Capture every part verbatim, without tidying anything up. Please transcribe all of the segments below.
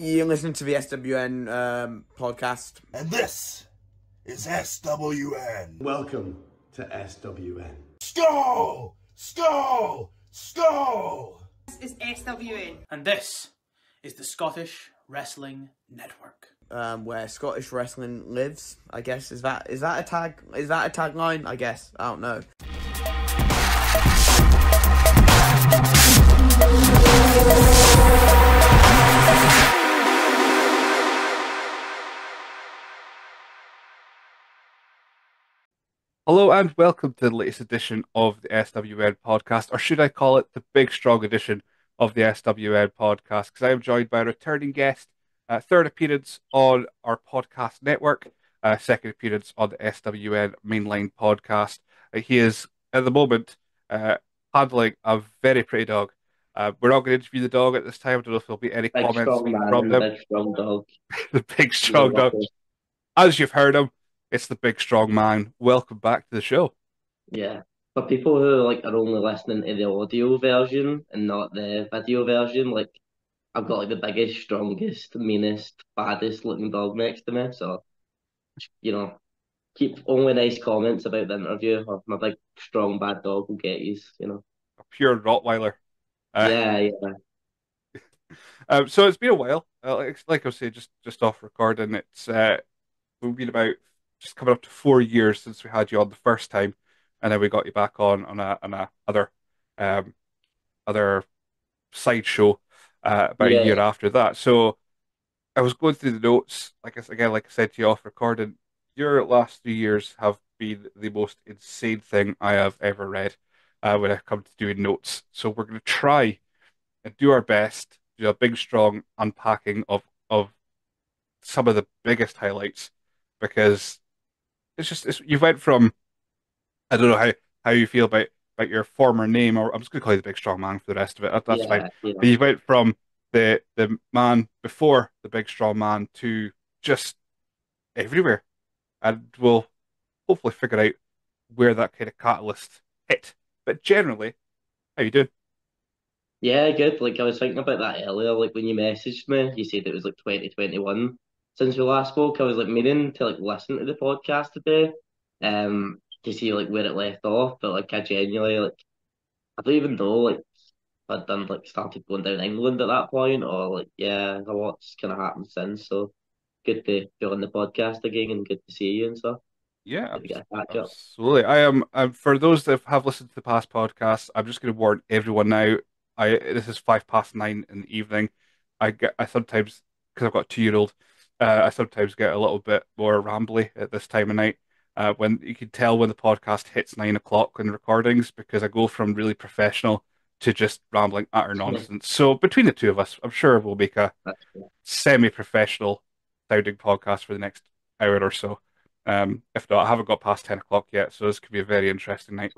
You're listening to the S W N um, podcast. And this is S W N. Welcome to S W N. Skull! Skull! Skull! This is S W N. And this is the Scottish Wrestling Network. Um, where Scottish wrestling lives, I guess. Is that is that a tag? Is that a tagline? I guess. I don't know. Hello and welcome to the latest edition of the S W N podcast, or should I call it the big strong edition of the S W N podcast, because I am joined by a returning guest, uh, third appearance on our podcast network, uh, second appearance on the S W N mainline podcast. Uh, he is, at the moment, uh, handling a very pretty dog. Uh, we're not going to interview the dog at this time. I don't know if there'll be any big comments man, from them. The big strong dog. The big strong dog. As you've heard him. It's the big strong man. Welcome back to the show. Yeah, for people who like are only listening to the audio version and not the video version, like I've got like the biggest, strongest, meanest, baddest looking dog next to me. So, you know, keep only nice comments about the interview, or my big strong bad dog will get you. You know, a pure Rottweiler. Uh, yeah, yeah. um, so it's been a while. Uh, like, like I was saying, just just off recording, it's uh, we've been about. Just coming up to four years since we had you on the first time, and then we got you back on on a on a other um other side show uh, about yeah. a year after that. So I was going through the notes, like I, again, like I said to you off recording, your last three years have been the most insane thing I have ever read uh, when I come to doing notes. So we're going to try and do our best, do a big strong unpacking of of some of the biggest highlights, because It's just it's, you went from, I don't know how, how you feel about, about your former name, or I'm just going to call you the Big Strong Man for the rest of it. That, that's yeah, fine. Yeah. But you went from the the man before the Big Strong Man to just everywhere, and we'll hopefully figure out where that kind of catalyst hit. But generally, how you doing? Yeah, good. Like I was thinking about that earlier. Like when you messaged me, you said it was like twenty twenty-one. Since we last spoke, I was like meaning to like listen to the podcast today, um, to see like where it left off. But like I genuinely like, I don't even know like if I'd done like started going down England at that point, or like yeah, what's kind of happened since. So good to be on the podcast again, and good to see you and stuff. Yeah, absolutely. absolutely. I am. I'm, for those that have listened to the past podcasts, I'm just going to warn everyone now. I this is five past nine in the evening. I get. I sometimes, because I've got a two year old. Uh, I sometimes get a little bit more rambly at this time of night, uh, when you can tell when the podcast hits nine o'clock in the recordings, because I go from really professional to just rambling utter nonsense. Yeah. So between the two of us, I'm sure we'll make a semi-professional sounding podcast for the next hour or so. Um, if not, I haven't got past ten o'clock yet, so this could be a very interesting night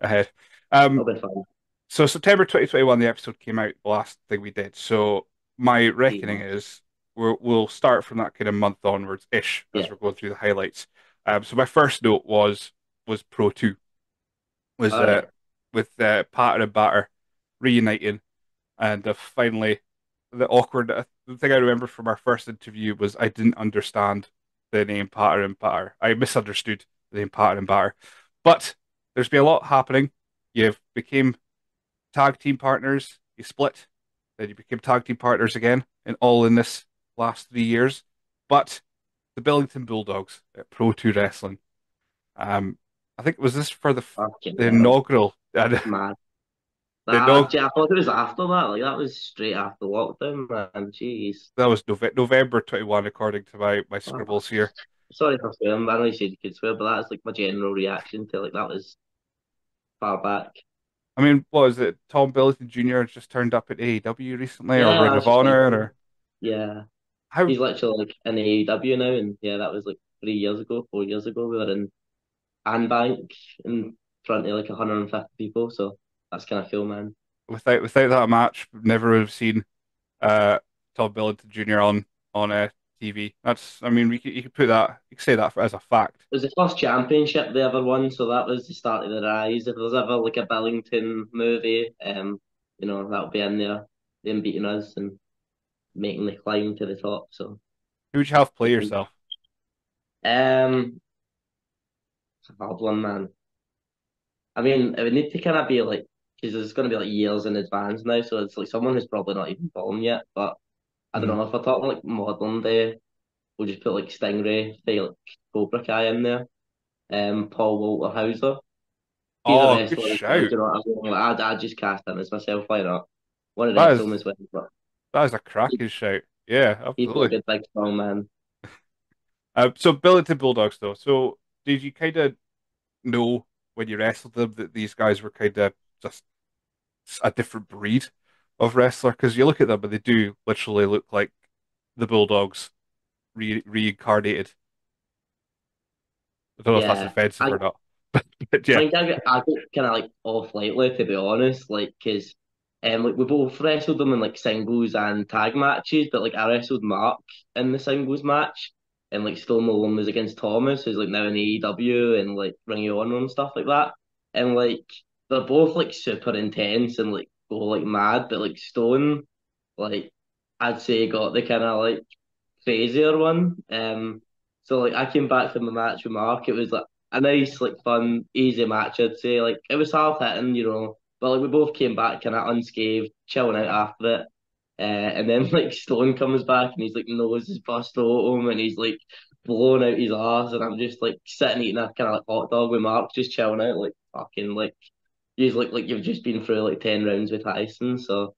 ahead. Um, so September twenty twenty-one, the episode came out, the last thing we did. So my reckoning yeah. is... We're, we'll start from that kind of month onwards-ish as yeah. we're going through the highlights. Um, so my first note was was Pro two, was oh, uh, yeah. with uh, Patter and Batter reuniting, and uh, finally the awkward uh, the thing I remember from our first interview was I didn't understand the name Patter and Batter. I misunderstood the name Patter and Batter. But there's been a lot happening. You've became tag team partners. You split, then you became tag team partners again, and all in this last three years, but the Billington Bulldogs at Pro two Wrestling. Um, I think was this for the Fucking the hell. inaugural. Uh, man, that, the inaug- I thought it was after that. Like that was straight after lockdown, man. Jeez, that was Nove- November twenty-one, according to my my scribbles oh, here. Sorry for swearing. I know you said you could swear, but that's like my general reaction to like that was far back. I mean, what was it? Tom Billington Junior just turned up at A E W recently, yeah, or Ring of Honor, thinking, or yeah. How... He's literally like in the A E W now, and yeah, that was like three years ago, four years ago. We were in Anbank in front of like one hundred fifty people, so that's kind of cool, man. Without without that match, never would have seen uh, Tom Billington Junior on on uh, T V. That's, I mean, we could, you could put that, you could say that for, as a fact. It was the first championship they ever won, so that was the start of the rise. If there's ever like a Billington movie, um, you know, that'll be in there, them beating us and making the climb to the top. So, who would you have play yourself? Um, it's a hard one, man. I mean, it would need to kind of be like, because there's going to be like years in advance now, so it's like someone who's probably not even born yet. But I don't mm. know if we're talking like modern day, we'll just put like Stingray, say like Cobra Kai in there, um, Paul Walter Hauser. Oh, good wrestler. shout! You know, I mean, I'd, I'd just cast him as myself. Why not? One of them films with him. That is a cracking shout. Yeah, absolutely. He's a good big strong man. Uh, so Billington Bulldogs though. So did you kind of know when you wrestled them that these guys were kind of just a different breed of wrestler? Because you look at them and they do literally look like the Bulldogs re reincarnated. I don't know yeah, if that's offensive I, or not. But, but yeah, I think I get, I get kind of like off lightly, to be honest, like because. Um, like we both wrestled them in like singles and tag matches, but like I wrestled Mark in the singles match, and like Stone Malone was against Thomas, who's like now in A E W and like Ring of Honor and stuff like that. And like they're both like super intense and like go like mad, but like Stone, like I'd say got the kind of like crazier one. Um, so like I came back from the match with Mark, it was like a nice, like fun, easy match. I'd say like it was hard hitting, you know. But like we both came back kind of unscathed, chilling out after it. Uh, and then like Stone comes back and he's like nose is bust open and he's like blowing out his arse, and I'm just like sitting eating a kind of like hot dog with Mark, just chilling out like fucking like you look like you've just been through like ten rounds with Tyson. So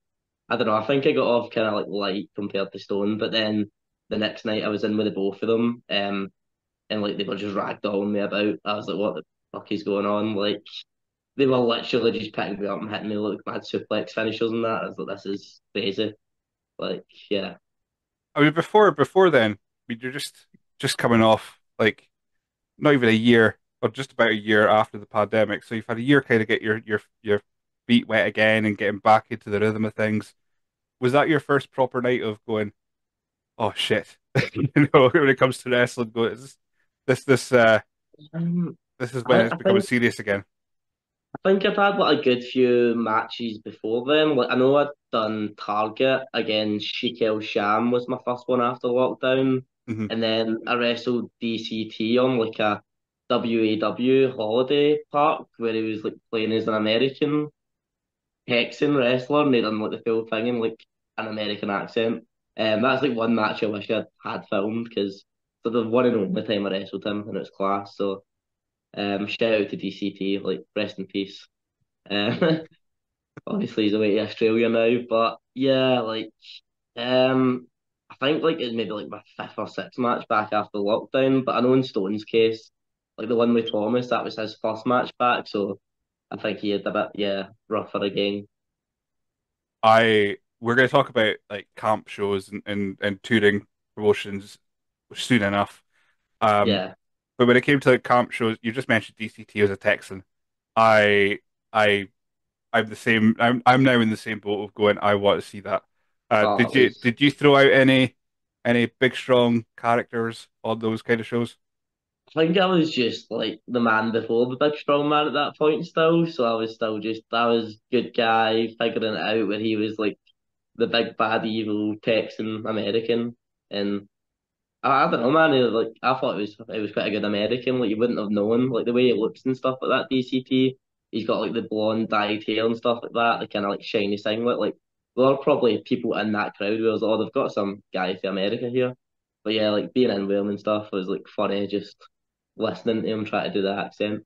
I don't know. I think I got off kind of like light compared to Stone. But then the next night I was in with the both of them, um, and like they were just ragdolling me about. I was like, what the fuck is going on? Like. They were literally just picking me up and hitting me like mad suplex finishers and that. I was like, this is crazy. Like, yeah. I mean, before before then, I mean, you're just just coming off like not even a year or just about a year after the pandemic. So you've had a year kind of get your your your feet wet again and getting back into the rhythm of things. Was that your first proper night of going, oh shit, you know, when it comes to wrestling, go this this this uh um, this is when I, it's becoming think... serious again. I think I've had like a good few matches before then. Like I know I'd done Target against Shikel Sham was my first one after lockdown. Mm-hmm. And then I wrestled D C T on like a W A W holiday park where he was like playing as an American Texan wrestler and they done like the full thing in like an American accent. Um, that's like one match I wish I had filmed because the one and only time I wrestled him and it was class. So Um, shout out to D C T, like rest in peace. Um, obviously he's away to Australia now, but yeah, like um, I think like it's maybe like my fifth or sixth match back after lockdown. But I know in Stone's case, like the one with Thomas, that was his first match back, so I think he had a bit yeah rougher again. I we're gonna talk about like camp shows and and, and touring promotions soon enough. Um, yeah. But when it came to the camp shows, you just mentioned D C T as a Texan. I, I, I'm the same. I'm, I'm now in the same boat of going. I want to see that. Uh, oh, did you, did you throw out any, any big strong characters on those kind of shows? I think I was just like the man before the big strong man at that point. Still, so I was still just I was good guy figuring it out where he was like the big bad evil Texan American and. I don't know, man. Like I thought it was, it was quite a good American. Like you wouldn't have known, like the way it looks and stuff like that. D C T, he's got like the blonde dyed hair and stuff like that. The kind of like shiny singlet. Like there are probably people in that crowd who was like, oh, they've got some guy from America here. But yeah, like being in Wales and stuff was like funny. Just listening to him try to do that accent.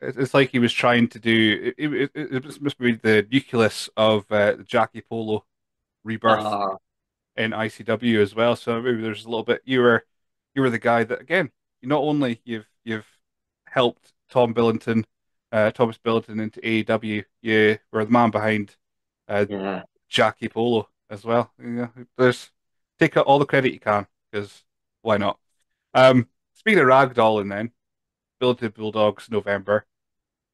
It's like he was trying to do. It, it, it, it must be the nucleus of uh, Jackie Polo rebirth. Uh, in I C W as well, so maybe there's a little bit. You were, you were the guy that again. Not only you've you've helped Tom Billington, uh, Thomas Billington into A E W. You were the man behind, uh, yeah. Jackie Polo as well. Yeah, there's take all the credit you can because why not? Um, speaking of ragdolling, then Billington Bulldogs November,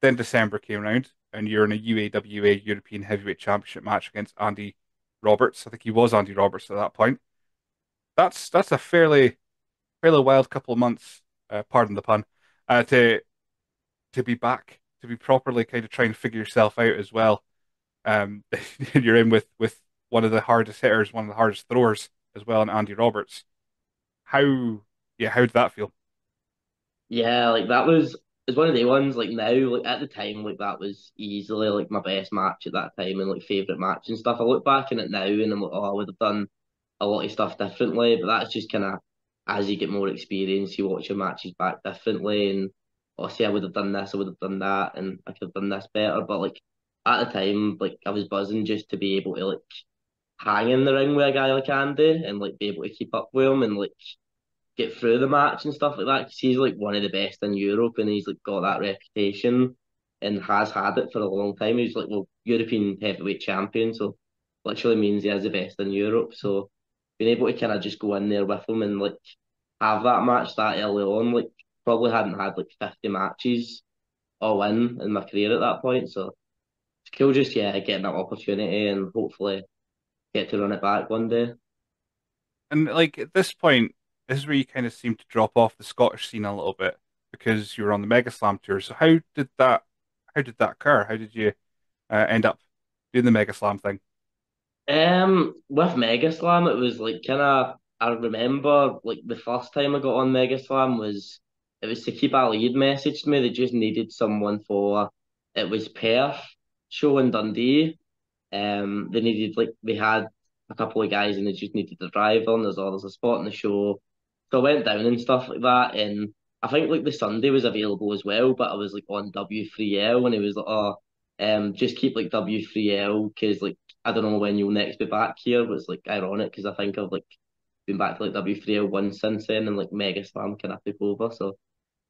then December came around, and you're in a U A W A European Heavyweight Championship match against Andy Roberts. I think he was Andy Roberts at that point. That's that's a fairly fairly wild couple of months, uh, pardon the pun, uh, to to be back, to be properly kind of trying to figure yourself out as well. Um, you're in with with one of the hardest hitters, one of the hardest throwers as well, and Andy Roberts. How, yeah, how did that feel? Yeah, like that was, it was one of the ones, like now, like at the time, like that was easily like my best match at that time and like favourite match and stuff. I look back on it now and I'm like, oh, I would have done a lot of stuff differently, but that's just kind of, as you get more experience, you watch your matches back differently and obviously I would have done this, I would have done that, and I could have done this better, but like at the time, like I was buzzing just to be able to like hang in the ring with a guy like Andy and like be able to keep up with him and like get through the match and stuff like that, because he's like one of the best in Europe and he's like got that reputation and has had it for a long time. He's like, well, European heavyweight champion, so literally means he is the best in Europe. So being able to kind of just go in there with him and like have that match that early on, like probably hadn't had like fifty matches all in in my career at that point. So it's cool just, yeah, getting that opportunity and hopefully get to run it back one day. And like at this point, this is where you kind of seem to drop off the Scottish scene a little bit because you were on the Mega Slam tour. So how did that, how did that occur? How did you uh, end up doing the Mega Slam thing? Um, with Mega Slam, it was like kind of, I remember like the first time I got on Mega Slam was, it was Saqib Ali had messaged me. They just needed someone for, it was Perth show in Dundee. Um, they needed like, they had a couple of guys and they just needed a driver and there's, oh, there's a spot in the show. So I went down and stuff like that, and I think like the Sunday was available as well, but I was like on W three L and it was like, oh, um, just keep like W three L because like I don't know when you'll next be back here, but it's like ironic because I think I've like been back to like W three L one since then and like Mega Slam kind of took over. So,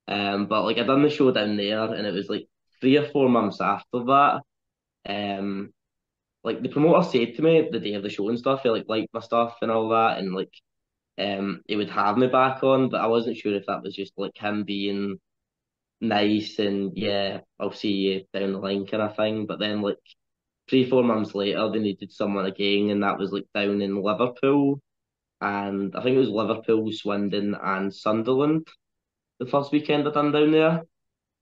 um, but like I done the show down there and it was like three or four months after that, um, like the promoter said to me the day of the show and stuff, he like liked my stuff and all that, and like. Um, he would have me back on, but I wasn't sure if that was just like him being nice and yeah, I'll see you down the line kind of thing. But then like three, four months later, they needed someone again, and that was like down in Liverpool, and I think it was Liverpool, Swindon, and Sunderland the first weekend I done down there,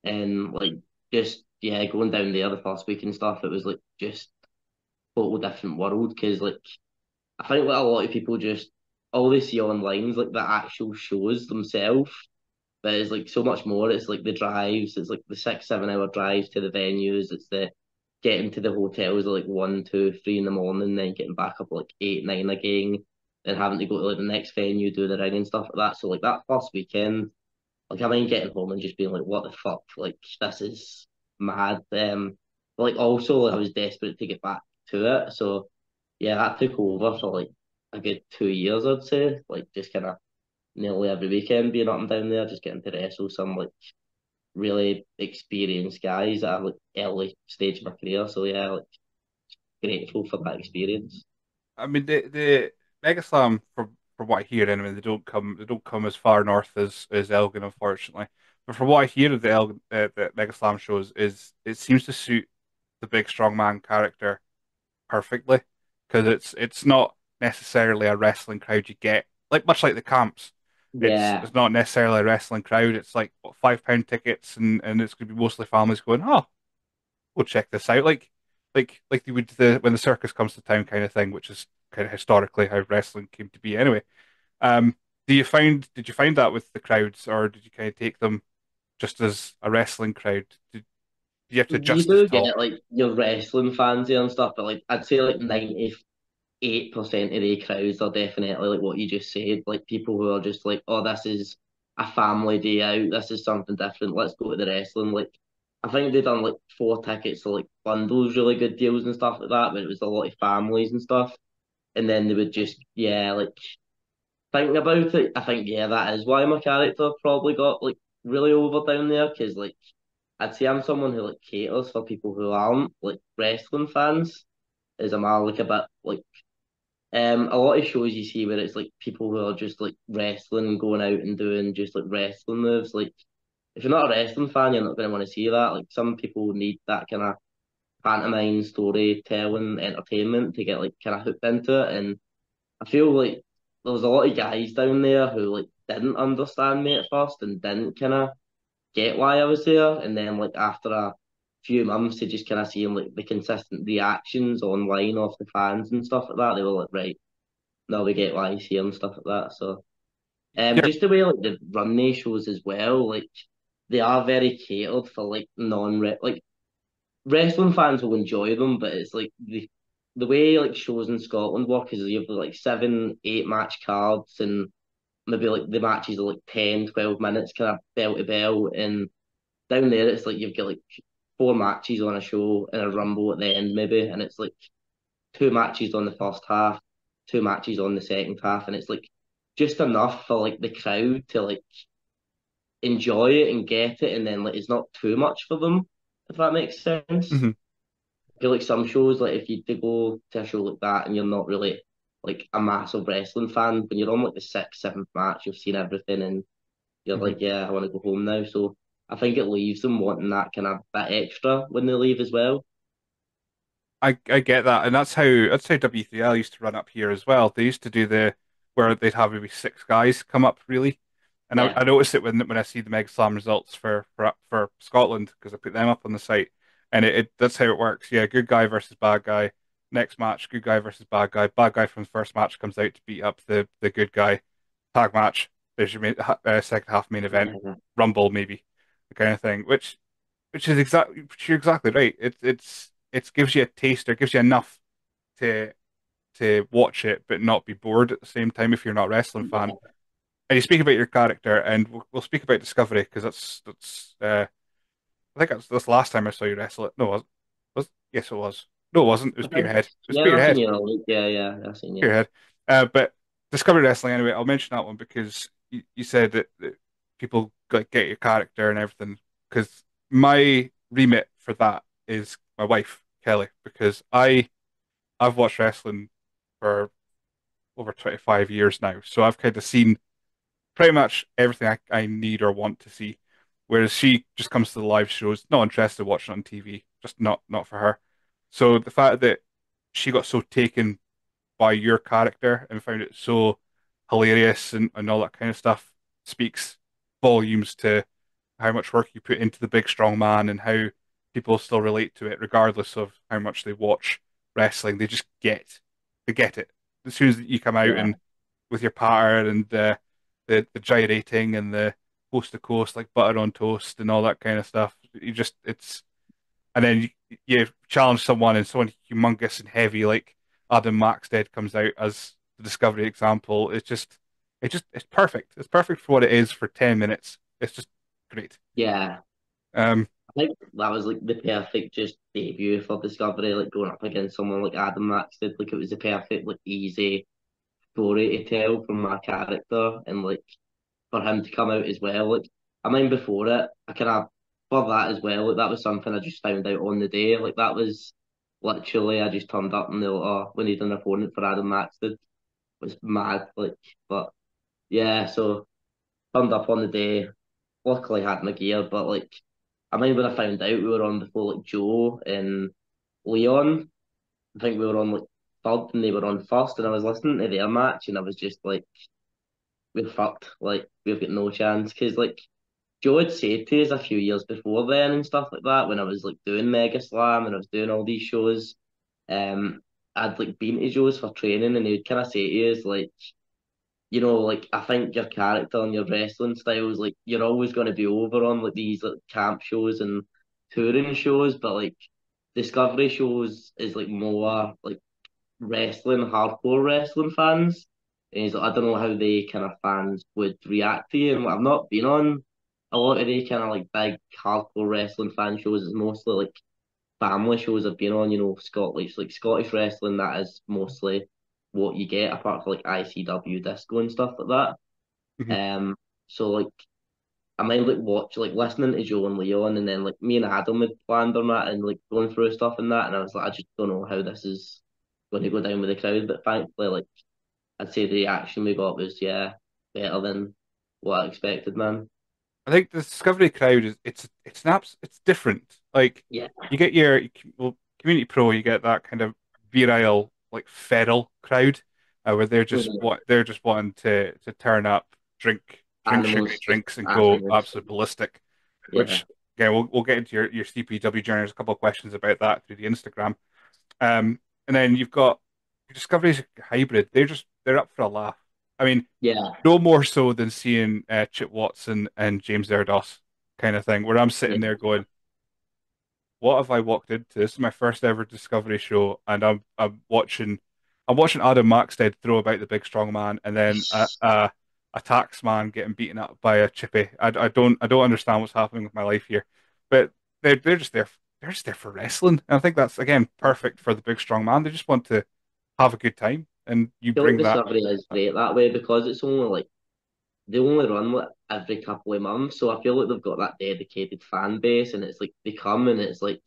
and like just yeah, going down there the first week and stuff, it was like just a total different world because like I think like a lot of people just. All they see online is like the actual shows themselves, but it's like so much more. It's like the drives, it's like the six, seven hour drives to the venues, it's the getting to the hotels at like one, two, three in the morning, then getting back up at like eight, nine again, then having to go to like the next venue, do the ring and stuff like that. So like that first weekend, like I mean getting home and just being like, what the fuck? Like this is mad. Um but like also like, I was desperate to get back to it. So yeah, that took over for like a good two years, I'd say. Like just kind of nearly every weekend being up and down there, just getting to wrestle some like really experienced guys at a like early stage of my career. So yeah, like grateful for that experience. I mean, the the Mega Slam, from from what I hear, anyway, they don't come they don't come as far north as as Elgin, unfortunately. But from what I hear of the Elgin, uh, the Mega Slam shows, is it seems to suit the big strongman character perfectly because it's it's not. necessarily a wrestling crowd you get, like much like the camps. Yeah. It's, it's not necessarily a wrestling crowd. It's like what, five pound tickets, and and it's going to be mostly families going, oh, we'll check this out, like like like they would the when the circus comes to town kind of thing, which is kind of historically how wrestling came to be anyway. Um, do you find did you find that with the crowds, or did you kind of take them just as a wrestling crowd? Did, did you have to adjust? You do get like your wrestling fans here and stuff, but like I'd say like ninety. eight percent of the crowds are definitely like what you just said, like people who are just like, oh, this is a family day out, this is something different, let's go to the wrestling. Like I think they've done like four tickets for like bundles, really good deals and stuff like that, but it was a lot of families and stuff, and then they would just yeah like thinking about it, I think yeah that is why my character probably got like really over down there, because like I'd say I'm someone who like caters for people who aren't like wrestling fans. Is I'm like a bit like Um, a lot of shows you see where it's like people who are just like wrestling and going out and doing just like wrestling moves. Like if you're not a wrestling fan, you're not going to want to see that. Like some people need that kind of pantomime, storytelling, entertainment to get like kind of hooked into it. And I feel like there was a lot of guys down there who like didn't understand me at first and didn't kind of get why I was there. And then like after a few months to just kind of seeing like the consistent reactions online off the fans and stuff like that. They were like, right, now we get what I see and stuff like that. So um, yeah. just the way like the run they shows as well, like they are very catered for like non like wrestling fans will enjoy them, but it's like the the way like shows in Scotland work is you have like seven, eight match cards and maybe like the matches are like ten, twelve minutes kind of bell to bell, and down there it's like you've got like four matches on a show and a rumble at the end maybe, and it's like two matches on the first half, two matches on the second half, and it's like just enough for like the crowd to like enjoy it and get it, and then like it's not too much for them, if that makes sense. Mm-hmm. I feel like some shows, like if you go to a show like that and you're not really like a massive wrestling fan, when you're on like the sixth, seventh match, you've seen everything and you're mm-hmm. like, yeah, I want to go home now. So I think it leaves them wanting that kind of bit extra when they leave as well. I, I get that, and that's how that's how W three L used to run up here as well. They used to do the where they'd have maybe six guys come up really, and yeah. I, I noticed it when when I see the Mega Slam results for for for Scotland, because I put them up on the site, and it, it that's how it works. Yeah, good guy versus bad guy. Next match, good guy versus bad guy. Bad guy from the first match comes out to beat up the the good guy. Tag match. There's your main, uh, second half main event. Mm-hmm. Rumble maybe, the kind of thing. Which which is exactly you're exactly right. It, it's It gives you a taste, or gives you enough to to watch it, but not be bored at the same time if you're not a wrestling fan. And you speak about your character, and we'll, we'll speak about Discovery, because that's that's. Uh, I think that's that's last time I saw you wrestle it. No, was was yes, it was. No, it wasn't. It was Peterhead. It was yeah, Peterhead. Yeah, yeah, I've seen you. Peterhead. Uh, but Discovery Wrestling anyway. I'll mention that one because you, you said that, that people like get your character and everything. Because my remit for that is my wife, Kelly, because I, I've watched wrestling for over twenty-five years now, so I've kind of seen pretty much everything I, I need or want to see, whereas she just comes to the live shows, not interested in watching on T V, just not not for her. So the fact that she got so taken by your character and found it so hilarious and, and all that kind of stuff speaks volumes to how much work you put into the big strong man and how people still relate to it, regardless of how much they watch wrestling. They just get, they get it. As soon as you come out yeah. and with your pattern and the, the the gyrating and the coast to coast, like butter on toast and all that kind of stuff, you just it's. And then you, you challenge someone, and someone humongous and heavy like Adam Maxted comes out as the Discovery example. It's just, it just it's perfect. It's perfect for what it is for ten minutes. It's just great. Yeah. Um. I think that was like the perfect just debut for Discovery, like going up against someone like Adam Maxted. Like it was the perfect, like easy story to tell from my character, and like for him to come out as well. Like I mean, before it, I kind of for that as well. Like that was something I just found out on the day. Like that was literally I just turned up and they were like, oh, we need an opponent for Adam Maxted. It was mad, like, but yeah. So turned up on the day. Luckily I had my gear, but like. I mean, when I found out we were on before, like, Joe and Leon, I think we were on, like, third and they were on first, and I was listening to their match, and I was just like, we're fucked, like, we've got no chance, because, like, Joe had said to us a few years before then and stuff like that, when I was, like, doing Mega Slam and I was doing all these shows, um, I'd, like, been to Joe's for training, and he would kind of say to us, like, you know, like, I think your character and your wrestling style is, like, you're always going to be over on, like, these, like, camp shows and touring shows, but, like, Discovery shows is, like, more, like, wrestling, hardcore wrestling fans, and he's like, I don't know how they kind of fans would react to you, and like, I've not been on a lot of the kind of, like, big, hardcore wrestling fan shows. It's mostly, like, family shows I've been on, you know, Scottish, like, Scottish wrestling, that is mostly what you get, apart from like I C W disco and stuff like that. Mm-hmm. Um, so like, I mind like watch like listening to Joe and Leon, and then like me and Adam had planned on that and like going through stuff and that, and I was like, I just don't know how this is going to go down with the crowd, but thankfully, like I'd say the reaction we got was yeah better than what I expected, man. I think the Discovery crowd is it's it's an abs- it's different. Like yeah. you get your well, Community Pro, you get that kind of virile, like feral crowd, uh, where they're just yeah. what they're just wanting to to turn up, drink, drink, animals, sugar, drinks, and animals. Go absolutely ballistic. Yeah. Which yeah, we'll we'll get into your your C P W journey. There's a couple of questions about that through the Instagram. Um, and then you've got Discovery's hybrid. They're just they're up for a laugh. I mean, yeah, no more so than seeing uh, Chip Watson and James Erdos kind of thing, where I'm sitting there going, "What have I walked into? This is my first ever Discovery show, and I'm I'm watching, I'm watching Adam Maxted throw about the big strong man, and then a, a, a tax man getting beaten up by a chippy. I, I don't I don't understand what's happening with my life here." But they're they're just there they're just there for wrestling, and I think that's again perfect for the big strong man. They just want to have a good time. And you bring that. Discovery is great that way because it's only like they only run like every couple of months, so I feel like they've got that dedicated fan base, and it's like they come and it's like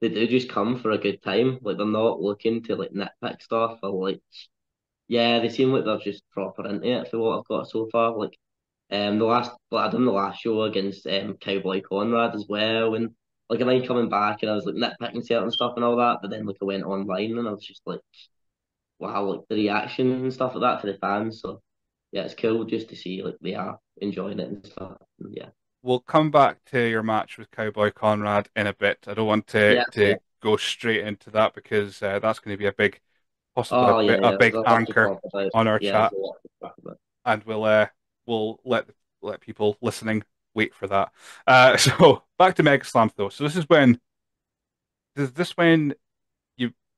they do just come for a good time. Like they're not looking to like nitpick stuff or like yeah, they seem like they're just proper into it for what I've got so far. Like um, the last like, I done the last show against um Cowboy Conrad as well, and like I mean coming back and I was like nitpicking certain stuff and all that, but then like I went online and I was just like, wow, like the reaction and stuff like that for the fans. So yeah, it's cool just to see like they are enjoying it and stuff. Yeah, we'll come back to your match with Cowboy Conrad in a bit. I don't want to yeah, to yeah. go straight into that because uh, that's going to be a big, possibly oh, a, yeah, a yeah. big anchor on our yeah, chat, and we'll uh, we'll let let people listening wait for that. Uh, so back to Mega Slam though. So this is when this this when.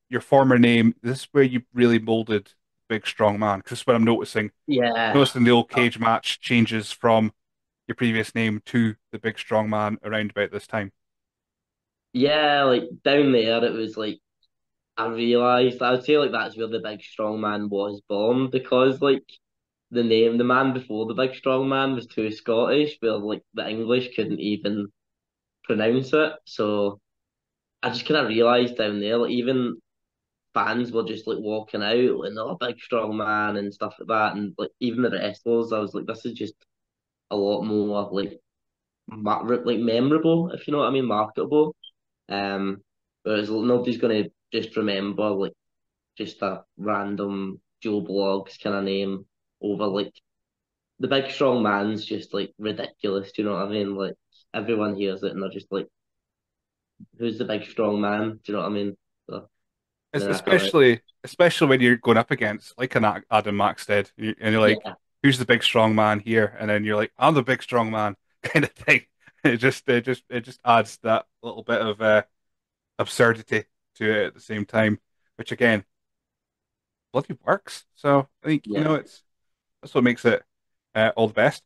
your former name, this is where you really moulded big strong man, because this is what I'm noticing. Yeah. Noticing the old cage match changes from your previous name to the big strong man around about this time. Yeah, like down there, it was like, I realised, I would say like that's where the big strong man was born, because like the name, the man before the big strong man was too Scottish, where like the English couldn't even pronounce it. So I just kind of realised down there, like even fans were just like walking out and oh, big strong man and stuff like that, and like even the wrestlers, I was like, this is just a lot more like ma like memorable, if you know what I mean, marketable. Um, whereas like, nobody's gonna just remember like just a random Joe Bloggs kind of name over like the big strong man's just like ridiculous. Do you know what I mean? Like everyone hears it and they're just like, who's the big strong man? Do you know what I mean? So, especially, right. especially when you're going up against like an Adam Maxted, and you're like, yeah. "Who's the big strong man here?" And then you're like, "I'm the big strong man," kind of thing. It just, it just, it just adds that little bit of uh, absurdity to it at the same time, which again, bloody works. So I think yeah. you know it's that's what makes it uh, all the best.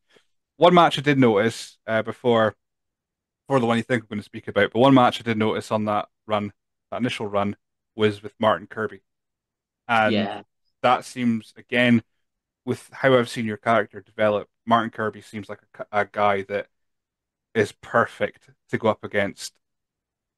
One match I did notice uh, before. the one you think I'm going to speak about, but one match I did notice on that run, that initial run, was with Martin Kirby, and yeah. that seems again with how I've seen your character develop. Martin Kirby seems like a, a guy that is perfect to go up against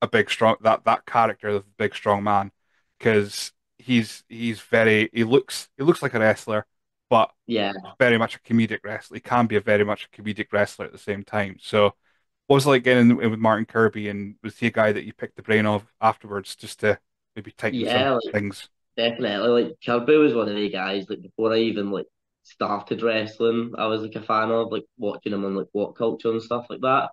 a big strong that that character of the big strong man, because he's he's very he looks he looks like a wrestler, but yeah, very much a comedic wrestler. He can be a very much a comedic wrestler at the same time. So. What was it like getting in with Martin Kirby, and was he a guy that you picked the brain of afterwards just to maybe tighten yeah, some like, things? Definitely. Like Kirby was one of the guys like before I even like started wrestling, I was like a fan of like watching him on like What Culture and stuff like that.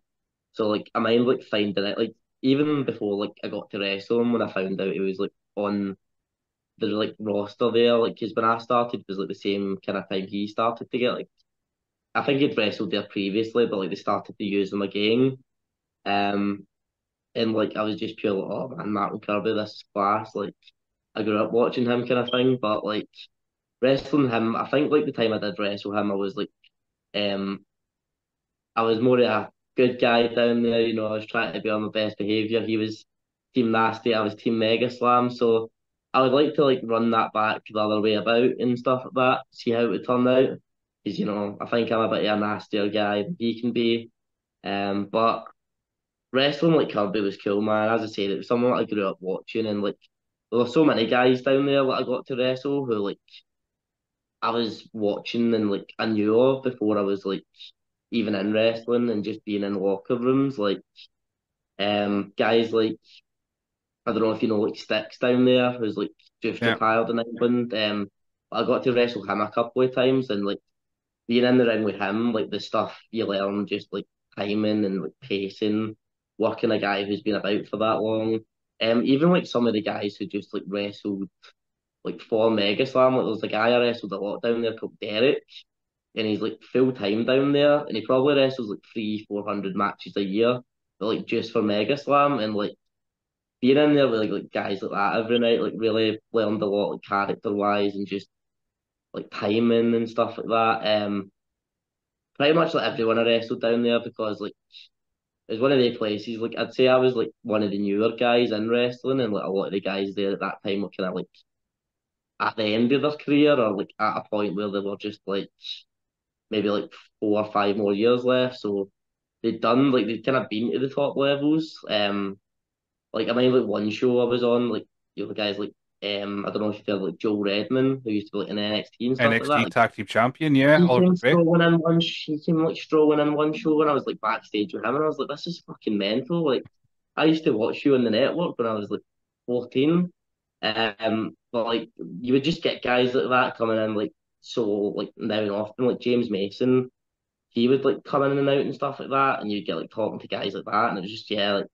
So like I mind like finding it like even before like I got to wrestle him, when I found out he was like on the like roster there, like because when I started it was like the same kind of time he started to get like I think he'd wrestled there previously, but like they started to use him again. Um, and like I was just pure like, oh man, Martin Kirby, this is class. Like I grew up watching him kind of thing, but like wrestling him, I think like the time I did wrestle him, I was like, um, I was more of a good guy down there, you know, I was trying to be on my best behaviour. He was Team Nasty, I was Team Mega Slam, so I would like to like run that back the other way about and stuff like that, see how it would turn out. Because, you know, I think I'm a bit of a nastier guy than he can be. Um, but wrestling like Kirby was cool, man. As I said, it was someone I grew up watching, and like there were so many guys down there that I got to wrestle who like I was watching and like I knew of before I was like even in wrestling and just being in locker rooms. Like um guys like I don't know if you know like Sticks down there, who's like just yeah. retired in England. Um I got to wrestle him a couple of times, and like being in the ring with him, like the stuff you learn, just like timing and like pacing working a guy who's been about for that long. Um, even like some of the guys who just like wrestled like for Mega Slam, like there's a guy I wrestled a lot down there called Derek, and he's like full time down there, and he probably wrestles like three, four hundred matches a year, but like just for Mega Slam, and like being in there with like, like guys like that every night, like really learned a lot, like character wise and just like timing and stuff like that. Um, pretty much like everyone I wrestled down there, because like it was one of the places, like I'd say I was like one of the newer guys in wrestling, and like a lot of the guys there at that time were kind of like at the end of their career, or like at a point where they were just like maybe like four or five more years left, so they'd done like they'd kind of been to the top levels. Um, like I mean, like one show I was on, like you know, guys like um, I don't know if you've heard like Joel Redman, who used to be like in N X T and stuff N X T like that. N X T Tag Team Champion, yeah. He came strolling in one, he came like strolling in one show, and I was like backstage with him, and I was like, this is fucking mental. Like I used to watch you on the network when I was like fourteen, um, but like you would just get guys like that coming in like so like now and often, like James Mason. He would like come in and out and stuff like that, and you'd get like talking to guys like that, and it was just yeah, like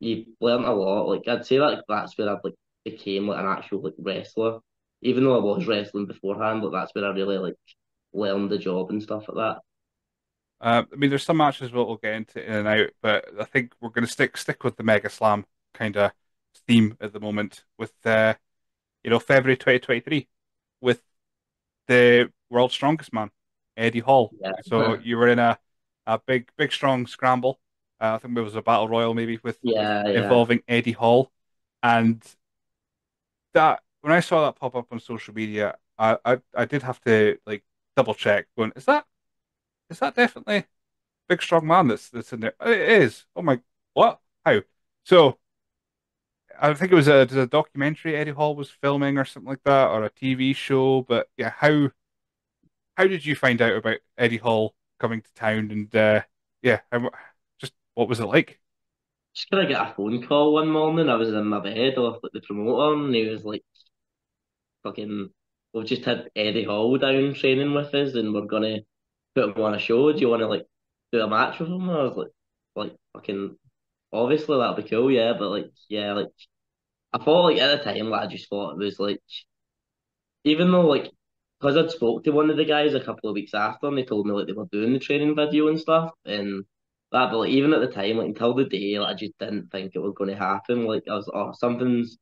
you learned a lot. Like I'd say that like, that's where I like became like an actual like wrestler, even though I was wrestling beforehand. But like, that's where I really like learned the job and stuff like that. Uh, I mean, there's some matches we'll, we'll get into in and out, but I think we're going to stick stick with the Mega Slam kind of theme at the moment with uh, you know, February twenty twenty-three with the World's Strongest Man, Eddie Hall. Yeah. So you were in a, a big, big, strong scramble. Uh, I think it was a battle royal, maybe with yeah, involving yeah. Eddie Hall. And that when I saw that pop up on social media, I, I, I did have to like double check. Going, is that is that definitely big, strong man that's that's in there? It is. Oh my, what? How? So I think it was a, it was a documentary Eddie Hall was filming or something like that, or a T V show. But yeah, how? How did you find out about Eddie Hall coming to town, and uh, yeah, just what was it like? Just kind of got a phone call one morning. I was in my bed off with the promoter, and he was like, "Fucking, we've just had Eddie Hall down training with us, and we're gonna put him on a show. Do you want to like do a match with him?" And I was like, "Like fucking, obviously that'll be cool, yeah." But like, yeah, like I thought like at the time, like, I just thought it was like, even though like. Because I'd spoke to one of the guys a couple of weeks after, and they told me like they were doing the training video and stuff, and that. But like, even at the time, like until the day, like, I just didn't think it was going to happen. Like I was, oh, something's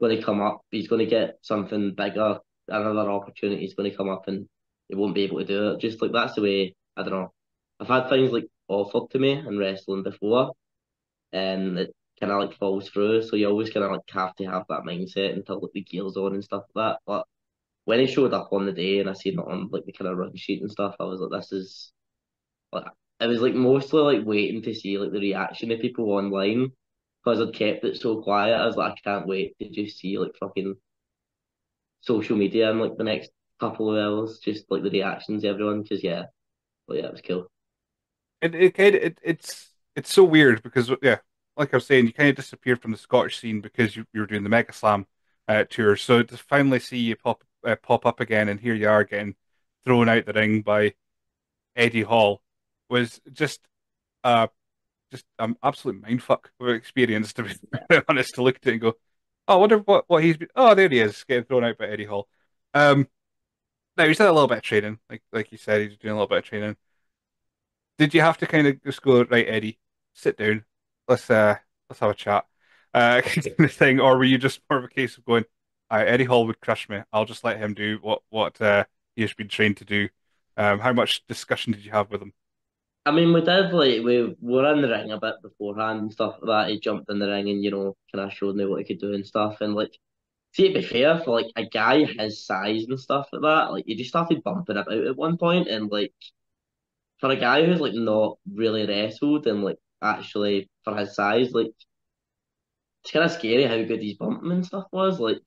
going to come up. He's going to get something bigger. Another opportunity is going to come up, and he won't be able to do it. Just like that's the way. I don't know. I've had things like offered to me in wrestling before, and it kind of like falls through. So you always kind of like have to have that mindset until like the gear's on and stuff like that. But when he showed up on the day and I seen it on like the kind of run sheet and stuff, I was like, this is like, I was like mostly like waiting to see like the reaction of people online, because I'd kept it so quiet. I was like, I can't wait to just see like fucking social media and like the next couple of hours, just like the reactions of everyone, because yeah, but yeah, it was cool. And it, it, it it's it's so weird because yeah, like I was saying, you kind of disappeared from the Scottish scene because you, you were doing the Mega Slam uh, tour, so to finally see you pop. Uh, pop up again, and here you are getting thrown out the ring by Eddie Hall was just uh just an um, absolute mindfuck of an experience, to be honest, to look at it and go, oh, I wonder what, what he's been... oh, there he is, getting thrown out by Eddie Hall. Um, now he's had a little bit of training, like like you said, he's doing a little bit of training. Did you have to kind of just go, right, Eddie, sit down, let's uh let's have a chat, uh kind of thing, or were you just more of a case of going, Uh, Eddie Hall would crush me, I'll just let him do what what uh, he has been trained to do? Um, how much discussion did you have with him? I mean, we did, like, we were in the ring a bit beforehand and stuff like that. He jumped in the ring and, you know, kind of showed me what he could do and stuff. And, like, see, to be fair, for, like, a guy his size and stuff like that, like, he just started bumping about at one point. And, like, for a guy who's, like, not really wrestled and, like, actually for his size, like, it's kind of scary how good his bumping and stuff was. Like,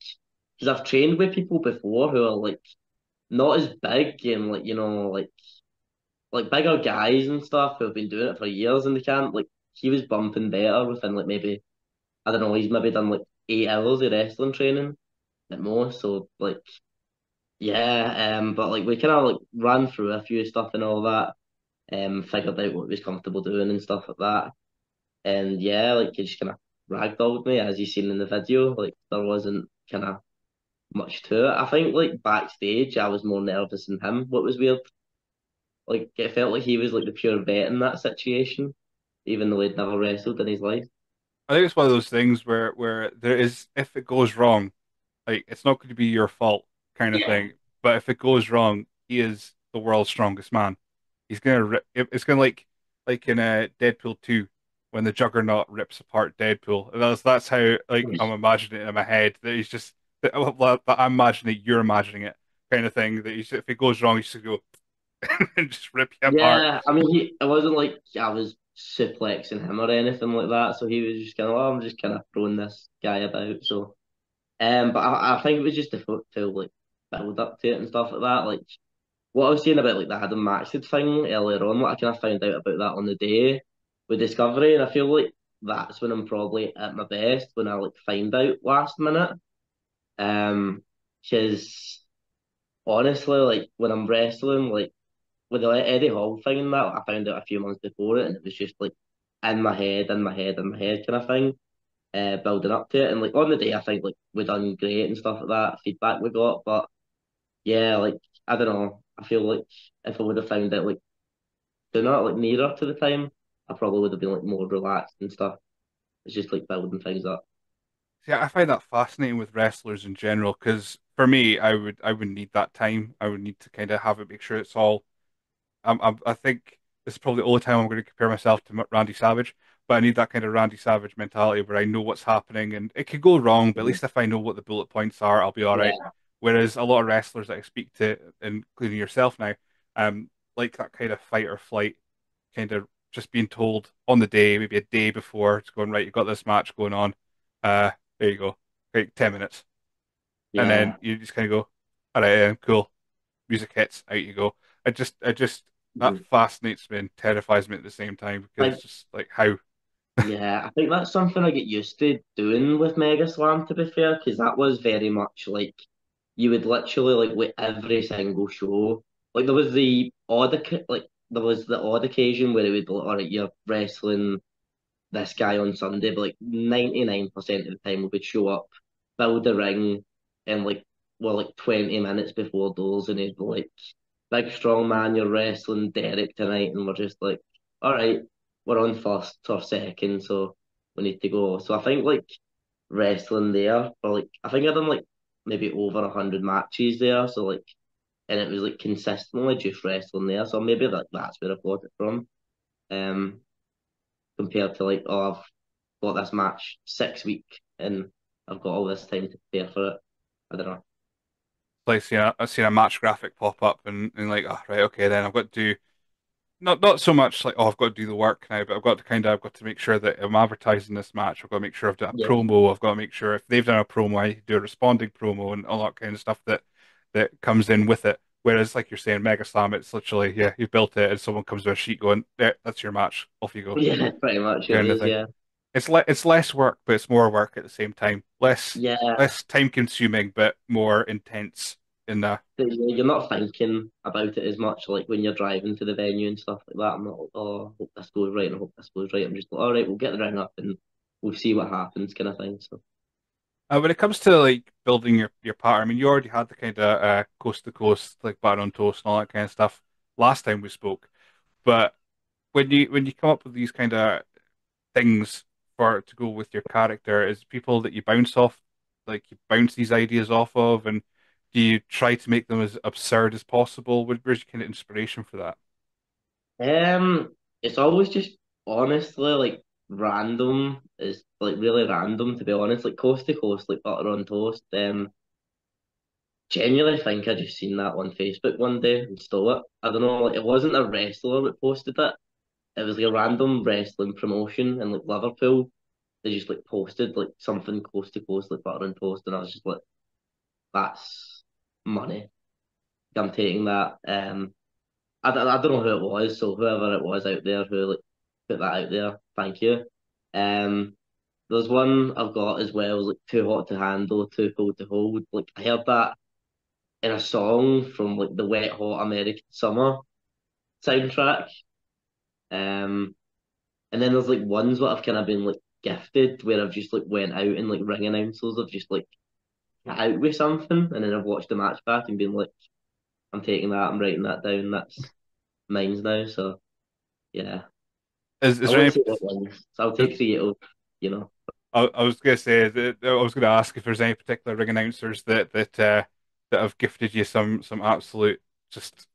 because I've trained with people before who are like not as big and like, you know, like like bigger guys and stuff who have been doing it for years, and they can't, like, he was bumping better within like maybe, I don't know, he's maybe done like eight hours of wrestling training at most. So like, yeah, um, but like we kind of like ran through a few stuff and all that, um, figured out what he was comfortable doing and stuff like that. And yeah, like he just kind of ragdolled me, as you seen in the video. Like there wasn't kind of much to it. I think like backstage, I was more nervous than him. What was weird, like it felt like he was like the pure vet in that situation, even though he'd never wrestled in his life. I think it's one of those things where where there is, if it goes wrong, like it's not going to be your fault kind of yeah. thing. But if it goes wrong, he is the world's strongest man. He's gonna rip. It's gonna like like in a uh, Deadpool two. When the Juggernaut rips apart Deadpool, and that's that's how like I'm imagining it in my head. That he's just that I'm imagining it, you're imagining it, kind of thing. That he's, if it goes wrong, he's just go and just rip you yeah, apart. Yeah, I mean, he, it wasn't like I was suplexing him or anything like that. So he was just kind of, oh, I'm just kind of throwing this guy about. So, um, but I, I think it was just the to like build up to it and stuff like that. Like what I was saying about like the Adam Maxted thing earlier on, like I kind of found out about that on the day. With Discovery, and I feel like that's when I'm probably at my best, when I like find out last minute. Um, because honestly, like when I'm wrestling, like with the Eddie Hall thing and that, like, I found out a few months before it, and it was just like in my head, in my head, in my head kind of thing, uh, building up to it. And like on the day, I think like we done great and stuff like that, feedback we got, but yeah, like I don't know, I feel like if I would have found out like sooner, like nearer to the time, I probably would have been like more relaxed and stuff. It's just like building things up. Yeah, I find that fascinating with wrestlers in general, because for me, I would I would need that time. I would need to kind of have it, make sure it's all. Um, I, I think this is probably the only time I'm going to compare myself to Randy Savage, but I need that kind of Randy Savage mentality where I know what's happening and it could go wrong, but at least if I know what the bullet points are, I'll be all right. Yeah. Whereas a lot of wrestlers that I speak to, including yourself now, um, like that kind of fight or flight kind of. Just being told on the day, maybe a day before, it's going, right, you've got this match going on. Uh, there you go. Like ten minutes. Yeah. And then you just kind of go, all right, yeah, cool. Music hits, out you go. I just, I just, that mm. fascinates me and terrifies me at the same time because like, it's just like, how? Yeah, I think that's something I get used to doing with Mega Slam, to be fair, because that was very much like, you would literally, like, with every single show, like, there was the odd, like, there was the odd occasion where it would be like, all right, you're wrestling this guy on Sunday, but like ninety-nine percent of the time we would show up, build the ring, and like, well, like twenty minutes before doors, and he'd be like, big strong man, you're wrestling Derek tonight, and we're just like, all right, we're on first or second, so we need to go. So I think like wrestling there, or like, I think I've done like maybe over one hundred matches there, so like, and it was like consistently just wrestling there, so maybe like that's where I got it from. Um, compared to like, oh, I've got this match six week and I've got all this time to prepare for it. I don't know. Like, yeah, I've seen a match graphic pop up, and, and like, oh right, okay, then I've got to do not not so much like, oh, I've got to do the work now, but I've got to kind of I've got to make sure that I'm advertising this match. I've got to make sure I've done a yeah. promo. I've got to make sure if they've done a promo, I do a responding promo and all that kind of stuff that. that comes in with it. Whereas, like you're saying, Mega Slam, it's literally, yeah, you built it and someone comes with a sheet going, there, that's your match, off you go. Yeah, pretty much. It is, yeah. It's, le it's less work, but it's more work at the same time. Less yeah. less time-consuming, but more intense in that. You're not thinking about it as much, like when you're driving to the venue and stuff like that. I'm not like, oh, I hope this goes right, I hope this goes right. I'm just like, all right, we'll get the ring up and we'll see what happens kind of thing, so. Uh, when it comes to like building your your pattern, I mean, you already had the kind of uh, coast to coast, like batter on toast and all that kind of stuff last time we spoke. But when you when you come up with these kind of things for to go with your character, is people that you bounce off, like you bounce these ideas off of, and do you try to make them as absurd as possible? Where's your kind of inspiration for that? Um, it's always just honestly like. Random is like really random, to be honest, like coast to coast, like butter on toast. Um, genuinely I think I just seen that on Facebook one day and stole it. I don't know, like it wasn't a wrestler that posted it, it was like a random wrestling promotion in like Liverpool. They just like posted like something coast to coast, like butter on toast, and I was just like, that's money, I'm taking that. Um, I, I don't know who it was, so whoever it was out there who like put that out there, thank you. Um, there's one I've got as well, like too hot to handle, too cold to hold. Like I heard that in a song from like the Wet Hot American Summer soundtrack. Um, And then there's like ones that I've kind of been like gifted where I've just like went out and like ring announcers have just like out with something, and then I've watched the match back and been like, I'm taking that, I'm writing that down, that's mine's now. So yeah, is, is I there any... ones, so I'll take three, you know. I, I was going to say that, I was going to ask if there's any particular ring announcers that that uh, that have gifted you some some absolute just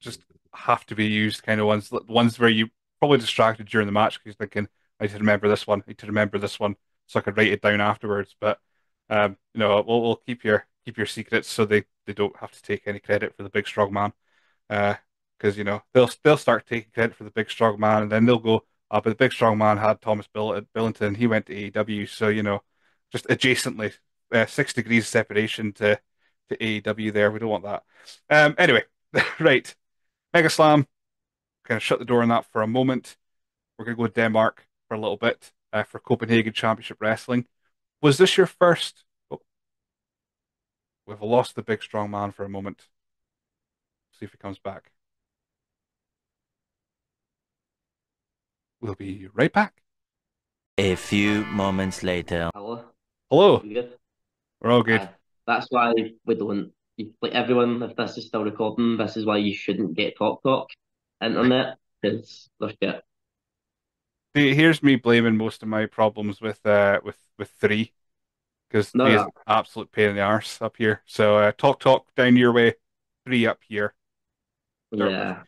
just have to be used kind of ones, ones where you probably distracted during the match because you're thinking, I need to remember this one, I need to remember this one, so I could write it down afterwards. But um, you know, we'll, we'll keep your keep your secrets so they, they don't have to take any credit for the big strong man, because uh, you know they'll they'll start taking credit for the big strong man, and then they'll go, Uh, but the big strong man had Thomas Bill- Billington. He went to A E W, so you know, just adjacently, uh, six degrees separation to to A E W. There, we don't want that. Um, anyway, right, Mega Slam. Kind of shut the door on that for a moment. We're gonna go to Denmark for a little bit uh, for Copenhagen Championship Wrestling. Was this your first? Oh, we've lost the big strong man for a moment. See if he comes back. We'll be right back. A few moments later. Hello. Hello. We good? We're all good. Uh, that's why we don't, like everyone, if this is still recording, this is why you shouldn't get Talk Talk internet, because they're shit. Here's me blaming most of my problems with uh with, with three, because no, it's an absolute pain in the arse up here. So uh, Talk Talk down your way, three up here. Dirt yeah. Way.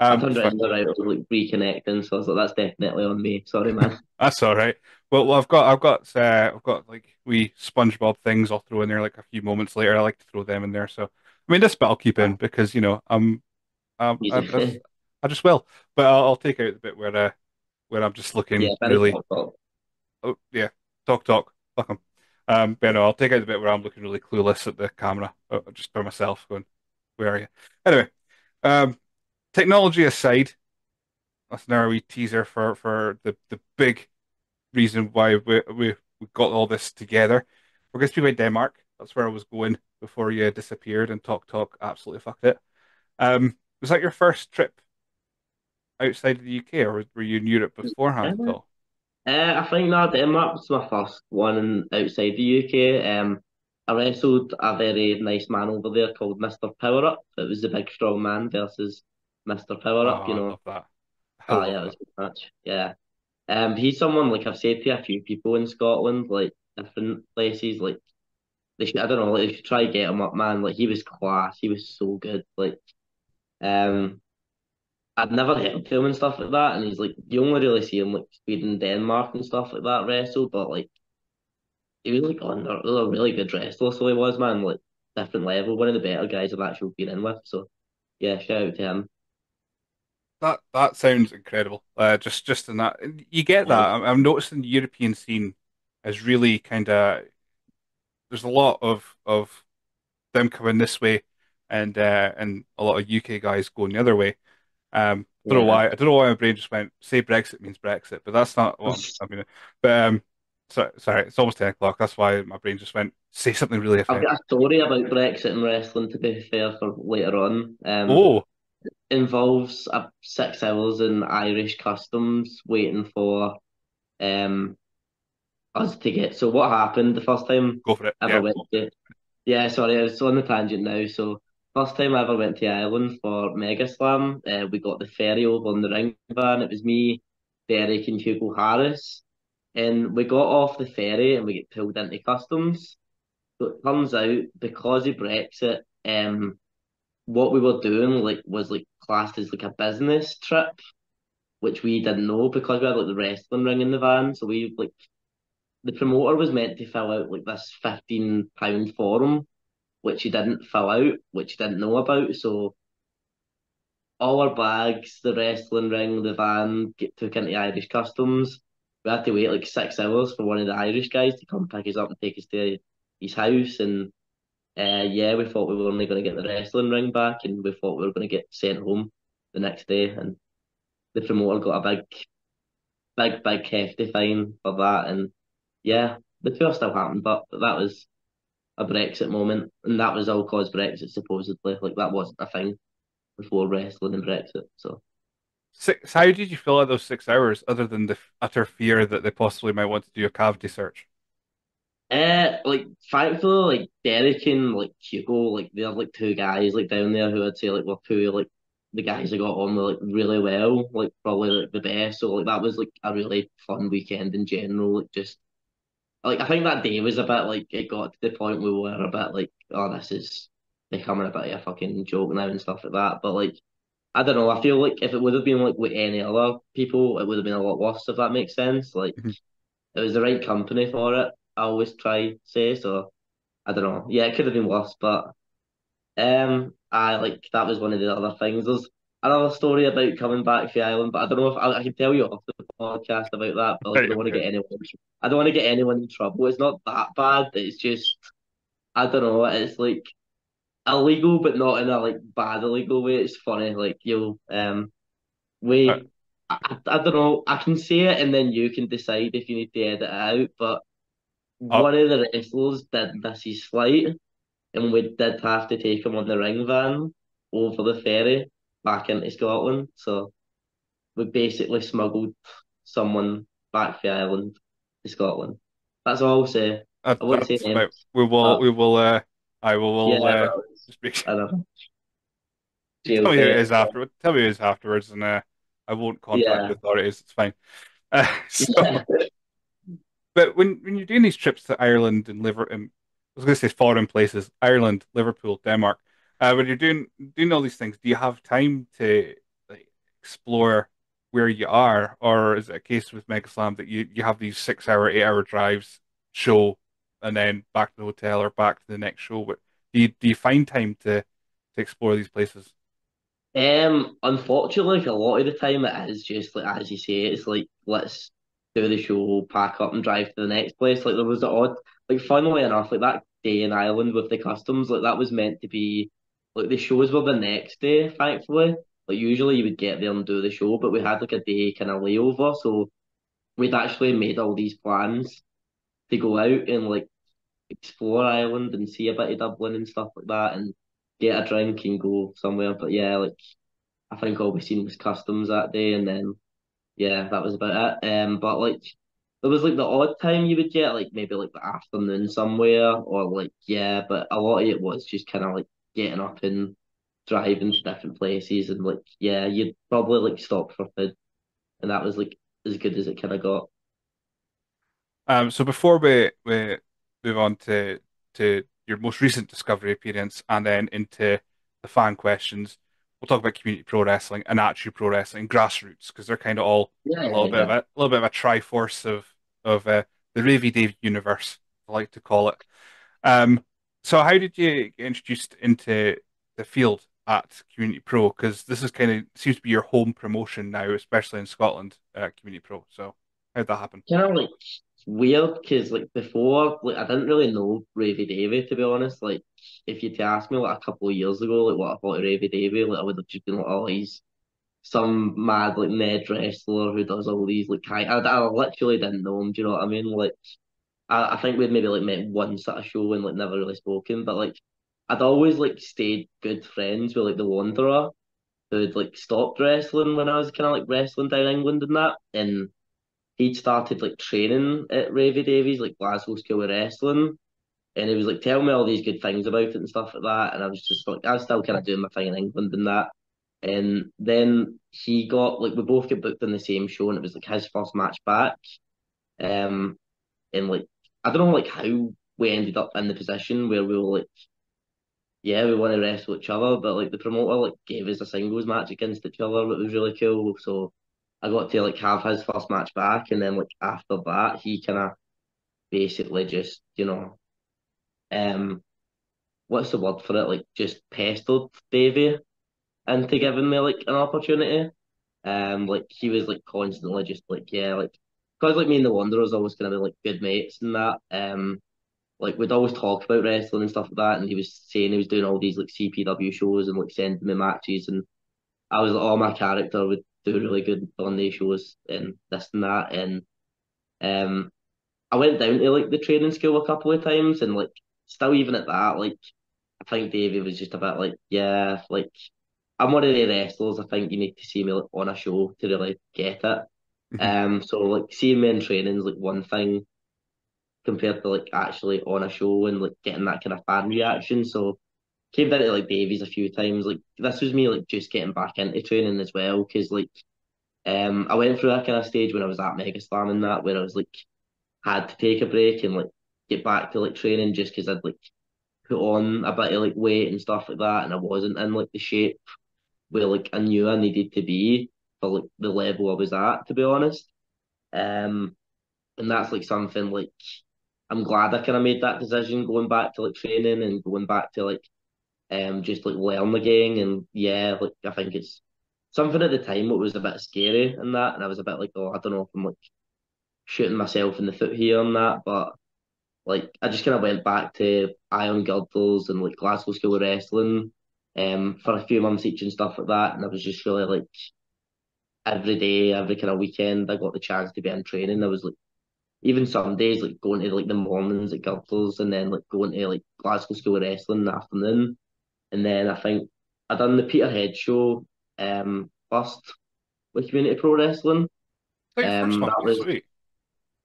Um, I turned around and I was like reconnecting, so I was like, "That's definitely on me." Sorry, man. That's all right. Well, well, I've got, I've got, uh, I've got like wee SpongeBob things I'll throw in there. Like a few moments later, I like to throw them in there. So, I mean, this bit I'll keep in because you know, um, um I, I, I just will. But I'll, I'll take out the bit where, uh, where I'm just looking yeah, really. Talk, talk. Oh yeah, talk talk, fuck 'em. Um, but no, I'll take out the bit where I'm looking really clueless at the camera, oh, just by myself, going, "Where are you?" Anyway, um. Technology aside, that's now a wee teaser for, for the, the big reason why we, we we got all this together. We're going to speak about Denmark. That's where I was going before you disappeared and Talk Talk absolutely fucked it. Um, was that your first trip outside of the U K, or were you in Europe beforehand at all? Uh, I think no, Denmark was my first one outside the U K. Um, I wrestled a very nice man over there called Mister Power Up. It was the big strong man versus Mister Power Up, oh, you know. I love that. I love oh yeah, it was a good match. Yeah. Um he's someone like I've said to a few people in Scotland, like different places, like they should, I don't know, like they should try to get him up, man. Like he was class, he was so good. Like um I'd never heard of him and stuff like that, and he's like, you only really see him like Sweden, Denmark and stuff like that wrestle, but like he was like on oh, a really good wrestler, so he was, man, like different level, one of the better guys I've actually been in with. So yeah, shout out to him. That that sounds incredible. Uh, just just in that you get that. I'm, I'm noticing the European scene is really kind of, there's a lot of of them coming this way, and uh, and a lot of U K guys going the other way. Um, I don't yeah. know why. I don't know why my brain just went, say Brexit means Brexit, but that's not what I mean. But um, sorry, sorry, it's almost ten o'clock. That's why my brain just went, say something really offensive. I've got a story about Brexit and wrestling, to be fair, for later on. Um, oh. Involves uh, six hours in Irish customs waiting for um us to get. So what happened the first time Go for it. I ever yeah. went to? Yeah, sorry, I was on the tangent now. So first time I ever went to Ireland for Mega Slam, uh, we got the ferry over on the ring van. It was me, Derek, and Hugo Harris, and we got off the ferry and we get pulled into customs. So it turns out because of Brexit, um. what we were doing like was like classed as like a business trip, which we didn't know because we had like the wrestling ring in the van. So we like the promoter was meant to fill out like this fifteen pound form, which he didn't fill out, which he didn't know about. So all our bags, the wrestling ring, the van, get took into Irish customs. We had to wait like six hours for one of the Irish guys to come pick us up and take us to his house. And Uh, yeah, we thought we were only going to get the wrestling ring back, and we thought we were going to get sent home the next day, and the promoter got a big, big, big hefty fine for that, and yeah, the tour still happened, but that was a Brexit moment, and that was all caused Brexit, supposedly. Like, that wasn't a thing before wrestling and Brexit, so... Six, how did you feel at those six hours, other than the utter fear that they possibly might want to do a cavity search? Uh, like, thankfully, like, Derek and, like, Hugo, like, they're, like, two guys, like, down there who I'd say, like, were two, like, the guys I got on were, like, really well, like, probably, like, the best. So, like, that was, like, a really fun weekend in general, like, just, like, I think that day was a bit, like, it got to the point we were a bit, like, oh, this is becoming a bit of a fucking joke now and stuff like that, but, like, I don't know, I feel like if it would have been, like, with any other people, it would have been a lot worse, if that makes sense, like, mm-hmm. It was the right company for it. I always try say so. I don't know. Yeah, it could have been worse, but um, I like that was one of the other things. There's another story about coming back to Ireland, but I don't know if I, I can tell you off the podcast about that. But like, I don't want to get anyone. I don't want to get anyone in trouble. It's not that bad. It's just I don't know. It's like illegal, but not in a like bad illegal way. It's funny. Like you'll um, we. Right. I, I don't know. I can say it, and then you can decide if you need to edit it out, but. Oh. One of the wrestlers did miss his flight, and we did have to take him on the ring van over the ferry back into Scotland. So we basically smuggled someone back to Ireland to Scotland. That's all I'll say. Uh, I won't say names. We will. Uh, we will. Uh, I will. Yeah, uh, speak. I know. Tell me who it is afterwards. Tell me who it is afterwards, and uh, I won't contact yeah. the authorities. It's fine. Uh, so... yeah. But when, when you're doing these trips to Ireland and Liverpool, I was going to say foreign places, Ireland, Liverpool, Denmark, uh, when you're doing doing all these things, do you have time to like, explore where you are? Or is it a case with Mega Slam that you, you have these six hour, eight hour drives, show, and then back to the hotel or back to the next show? But do you, do you find time to, to explore these places? Um, unfortunately, like, a lot of the time it is just, like as you say, it's like, let's do the show, pack up and drive to the next place. Like, there was an odd... Like, funnily enough, like, that day in Ireland with the customs, like, that was meant to be... Like, the shows were the next day, thankfully. Like, usually you would get there and do the show, but we had, like, a day kind of layover, so we'd actually made all these plans to go out and, like, explore Ireland and see a bit of Dublin and stuff like that and get a drink and go somewhere. But, yeah, like, I think all we seen was customs that day, and then... Yeah, that was about it. Um, but like, there was like the odd time you would get, like maybe like the afternoon somewhere, or like yeah. But a lot of it was just kind of like getting up and driving to different places, and like yeah, you'd probably like stop for food, and that was like as good as it kind of got. Um. So before we we move on to to your most recent Discovery appearance, and then into the fan questions. We'll talk about Community Pro Wrestling and Attitude Pro Wrestling, grassroots, because they're kind of all yeah, a little yeah. bit of a, a little bit of a triforce of of uh, the Ravie Davie universe, I like to call it. Um, so how did you get introduced into the field at Community Pro? Because this is kind of seems to be your home promotion now, especially in Scotland, uh, Community Pro. So how'd that happen? Kind of like weird, because like before, like I didn't really know Ravie Davie, to be honest. Like if you'd asked me like a couple of years ago, like what I thought of Ravie Davie, like I would have just been like, oh, he's some mad like Ned wrestler who does all these like I, I literally didn't know him. Do you know what I mean? Like I, I think we'd maybe like met once at a show and like never really spoken, but like I'd always like stayed good friends with like the Wanderer, who'd like stopped wrestling when I was kind of like wrestling down England and that, and he'd started like training at Ravie Davie's, like Glasgow School of Wrestling. And he was like telling me all these good things about it and stuff like that. And I was just like, I was still kind of doing my thing in England and that. And then he got, like, we both got booked on the same show, and it was like his first match back. Um, and like, I don't know, like, how we ended up in the position where we were like, yeah, we want to wrestle each other. But like, the promoter, like, gave us a singles match against each other, which was really cool. So I got to, like, have his first match back. And then, like, after that, he kind of basically just, you know, Um, what's the word for it? Like, just pestered Davie into giving me like an opportunity. Um, like he was like constantly just like yeah, like because like me and the Wanderers always gonna be like good mates and that. Um, like we'd always talk about wrestling and stuff like that. And he was saying he was doing all these like C P W shows and like sending me matches. And I was like, oh, my character would do really good on these shows and this and that. And um, I went down to like the training school a couple of times and like. Still, even at that, like, I think Davie was just about, like, yeah, like, I'm one of the wrestlers, I think you need to see me like, on a show to really get it. Um, so like seeing me in training is like one thing compared to like actually on a show and like getting that kind of fan reaction. So came down to like Davies a few times. Like this was me like just getting back into training as well, because like um I went through that kind of stage when I was at Mega Slam and that, where I was like had to take a break and like get back to like training just because I'd like put on a bit of like weight and stuff like that, and I wasn't in like the shape where like I knew I needed to be for like the level I was at, to be honest. Um, and that's like something like I'm glad I kind of made that decision going back to like training and going back to like um just like learn again. And yeah, like I think it's something at the time that was a bit scary and that, and I was a bit like, oh, I don't know if I'm like shooting myself in the foot here and that, but like I just kind of went back to Iron Girdles and like Glasgow School of Wrestling um for a few months each and stuff like that, and I was just really like every day, every kind of weekend I got the chance to be in training. I was like, even some days like going to like the mornings at Girdles and then like going to like Glasgow School of Wrestling in the afternoon. And then I think I done the Peterhead show um first with Community Pro Wrestling. Um, first one, that was sweet.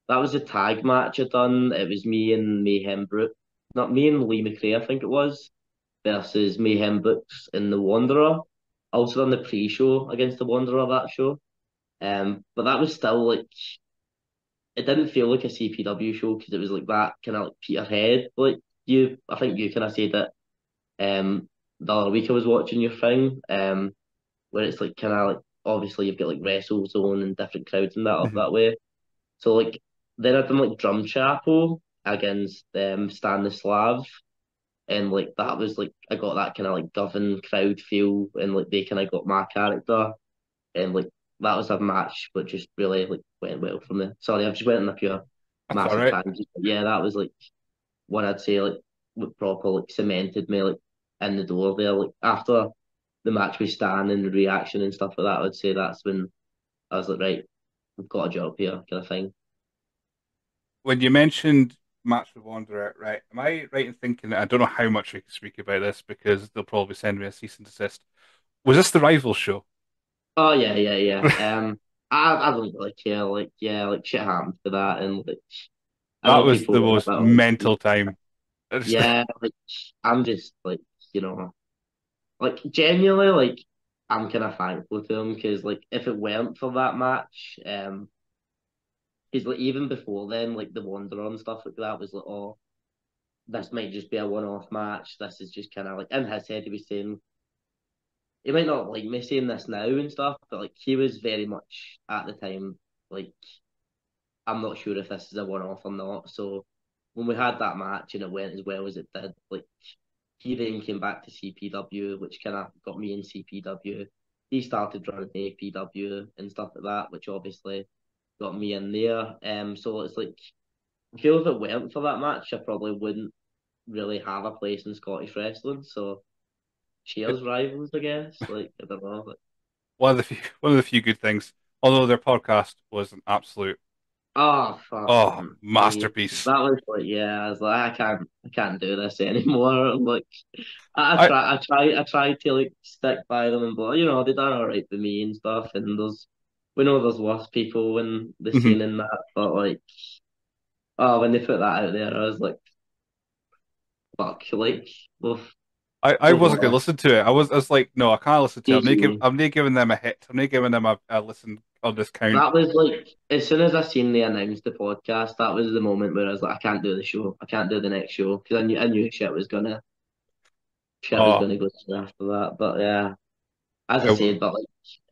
That was a tag match I done. It was me and Mayhem Brooks, not me and Lee McRae, I think it was, versus Mayhem Brooks and The Wanderer. I also done the pre-show against The Wanderer, that show. Um, but that was still like, it didn't feel like a C P W show because it was like that kind of like Peterhead. Like you, I think you kind of said that um, the other week I was watching your thing, um, where it's like kind of like, obviously you've got like WrestleZone and different crowds and that up that way. So like, then I've done like Drum Chapel against um, Stanislav, and like that was like I got that kind of like Govan crowd feel, and like they kind of got my character, and like that was a match but just really like went well from there. Sorry, I've just went on a pure massive right. tangent. But yeah, that was like what I'd say like proper like cemented me like in the door there. Like after the match with Stan and the reaction and stuff like that, I would say that's when I was like, right, we've got a job here kind of thing. When you mentioned match with Wanderer, right, am I right in thinking that, I don't know how much we can speak about this because they'll probably send me a cease and desist. Was this the Rival show? Oh, yeah, yeah, yeah. um, I, I don't really care. Like, yeah, like, shit happened for that. And like, that was the most mental time. Yeah, like, I'm just like, you know, like, genuinely, like, I'm kind of thankful to him because, like, if it weren't for that match, um, because like even before then, like the Wanderer and stuff like that was like, oh, this might just be a one-off match. This is just kind of like, in his head he was saying, he might not like me saying this now and stuff, but like he was very much at the time like, I'm not sure if this is a one-off or not. So when we had that match and it went as well as it did, like he then came back to C P W, which kind of got me in C P W. He started running A P W and stuff like that, which obviously got me in there. Um, so it's like, I feel if it weren't for that match, I probably wouldn't really have a place in Scottish wrestling. So, cheers, Rivals, I guess. Like, I don't know. But... One of the few, one of the few good things. Although their podcast was an absolute oh, fuck. oh masterpiece. That was like, yeah, I was like, I can't, I can't do this anymore. Like, I, I try, I, I try, I try to like stick by them and blah. You know, they done all right with me and stuff, and those. We know there's worse people in the scene mm-hmm. in that, but like, oh, when they put that out there, I was like, fuck, like, oof. I, I wasn't gonna listen to it. I was, I was like, no, I can't listen to it. I'm not, give, I'm not giving them a hit. I'm not giving them a, a listen on this count. That was like, as soon as I seen they announced the podcast, that was the moment where I was like, I can't do the show. I can't do the next show because I knew I knew shit was gonna, shit oh. was gonna go soon after that. But yeah, as I it, said, but like,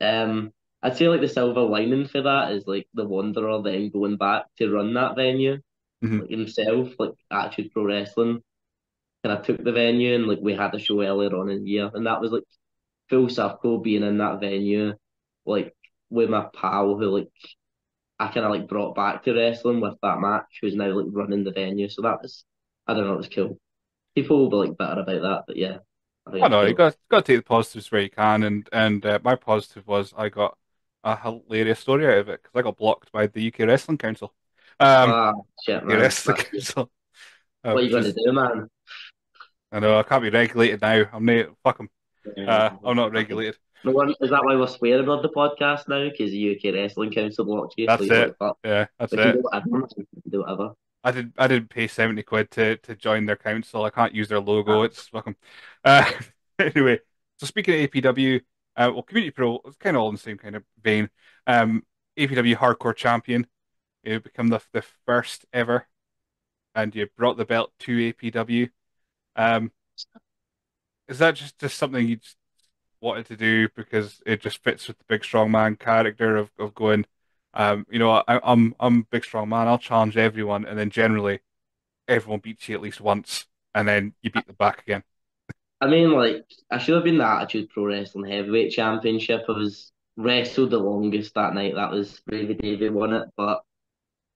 um. I'd say like the silver lining for that is like the Wanderer then going back to run that venue mm-hmm. like, himself, like Attitude Pro Wrestling kind of took the venue, and like we had a show earlier on in the year, and that was like full circle being in that venue like with my pal who like I kind of like brought back to wrestling with that match, who's now like running the venue. So that was, I don't know, it was cool. People will be like bitter about that, but yeah. I, I know, cool. you got got to take the positives where you can, and and uh, my positive was I got a hilarious story out of it because I got blocked by the U K Wrestling Council. Um, oh, shit, man. Wrestling Council. Um, what are you going to do, man? I know, I can't be regulated now. I'm not, fuck them. Uh, I'm not regulated. But is that why we're swearing about the podcast now? Because the U K Wrestling Council blocked you. That's so you it. That. Yeah, that's but it. You do do whatever. I didn't. I didn't pay seventy quid to, to join their council. I can't use their logo. It's fucking. Uh, anyway, so speaking of A P W, uh, well, Community Pro is kind of all in the same kind of vein. Um, A P W Hardcore Champion, you become the the first ever, and you brought the belt to A P W. Um, is that just, just something you just wanted to do because it just fits with the big strong man character of of going? Um, you know, I, I'm I'm a big strong man. I'll challenge everyone, and then generally, everyone beats you at least once, and then you beat them back again. I mean, like I should have been the Attitude Pro Wrestling Heavyweight Championship. I was wrestled the longest that night. That was Ravie Davie won it, but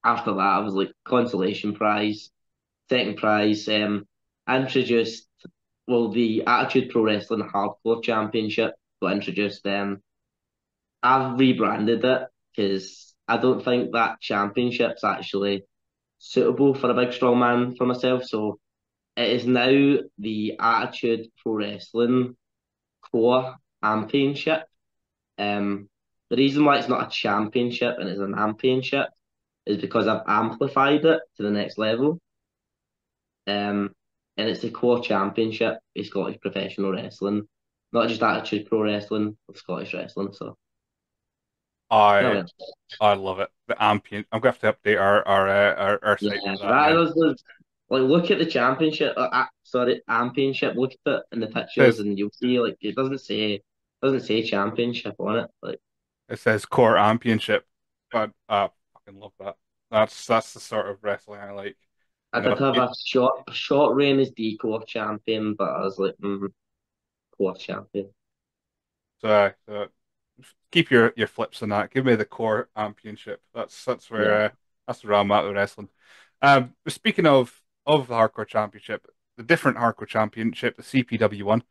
after that, I was like consolation prize, second prize. Um, introduced well the Attitude Pro Wrestling Hardcore Championship got introduced. Um, I've rebranded it because I don't think that championship's actually suitable for a big strong man for myself. So it is now the Attitude Pro Wrestling Core Championship. Um, the reason why it's not a championship and it's an championship is because I've amplified it to the next level. Um, and it's the Core Championship of Scottish Professional Wrestling, not just Attitude Pro Wrestling, of Scottish Wrestling. So. I I love it. The Ampion. I'm gonna have to update our our our, our site. Yeah, that, that was, was, like look at the championship. Uh, sorry, Ampionship. Look at it in the pictures, it, and you'll see like it doesn't say doesn't say championship on it. Like it says Core Ampionship. But I fucking love that. That's that's the sort of wrestling I like. I did have a short short reign as the Core Champion, but I was like mm, Core Champion. So. so Keep your, your flips on that. Give me the Core Championship. That's that's where yeah. uh, that's where I'm at with wrestling. Um, speaking of of the Hardcore Championship, the different Hardcore Championship, the C P W one,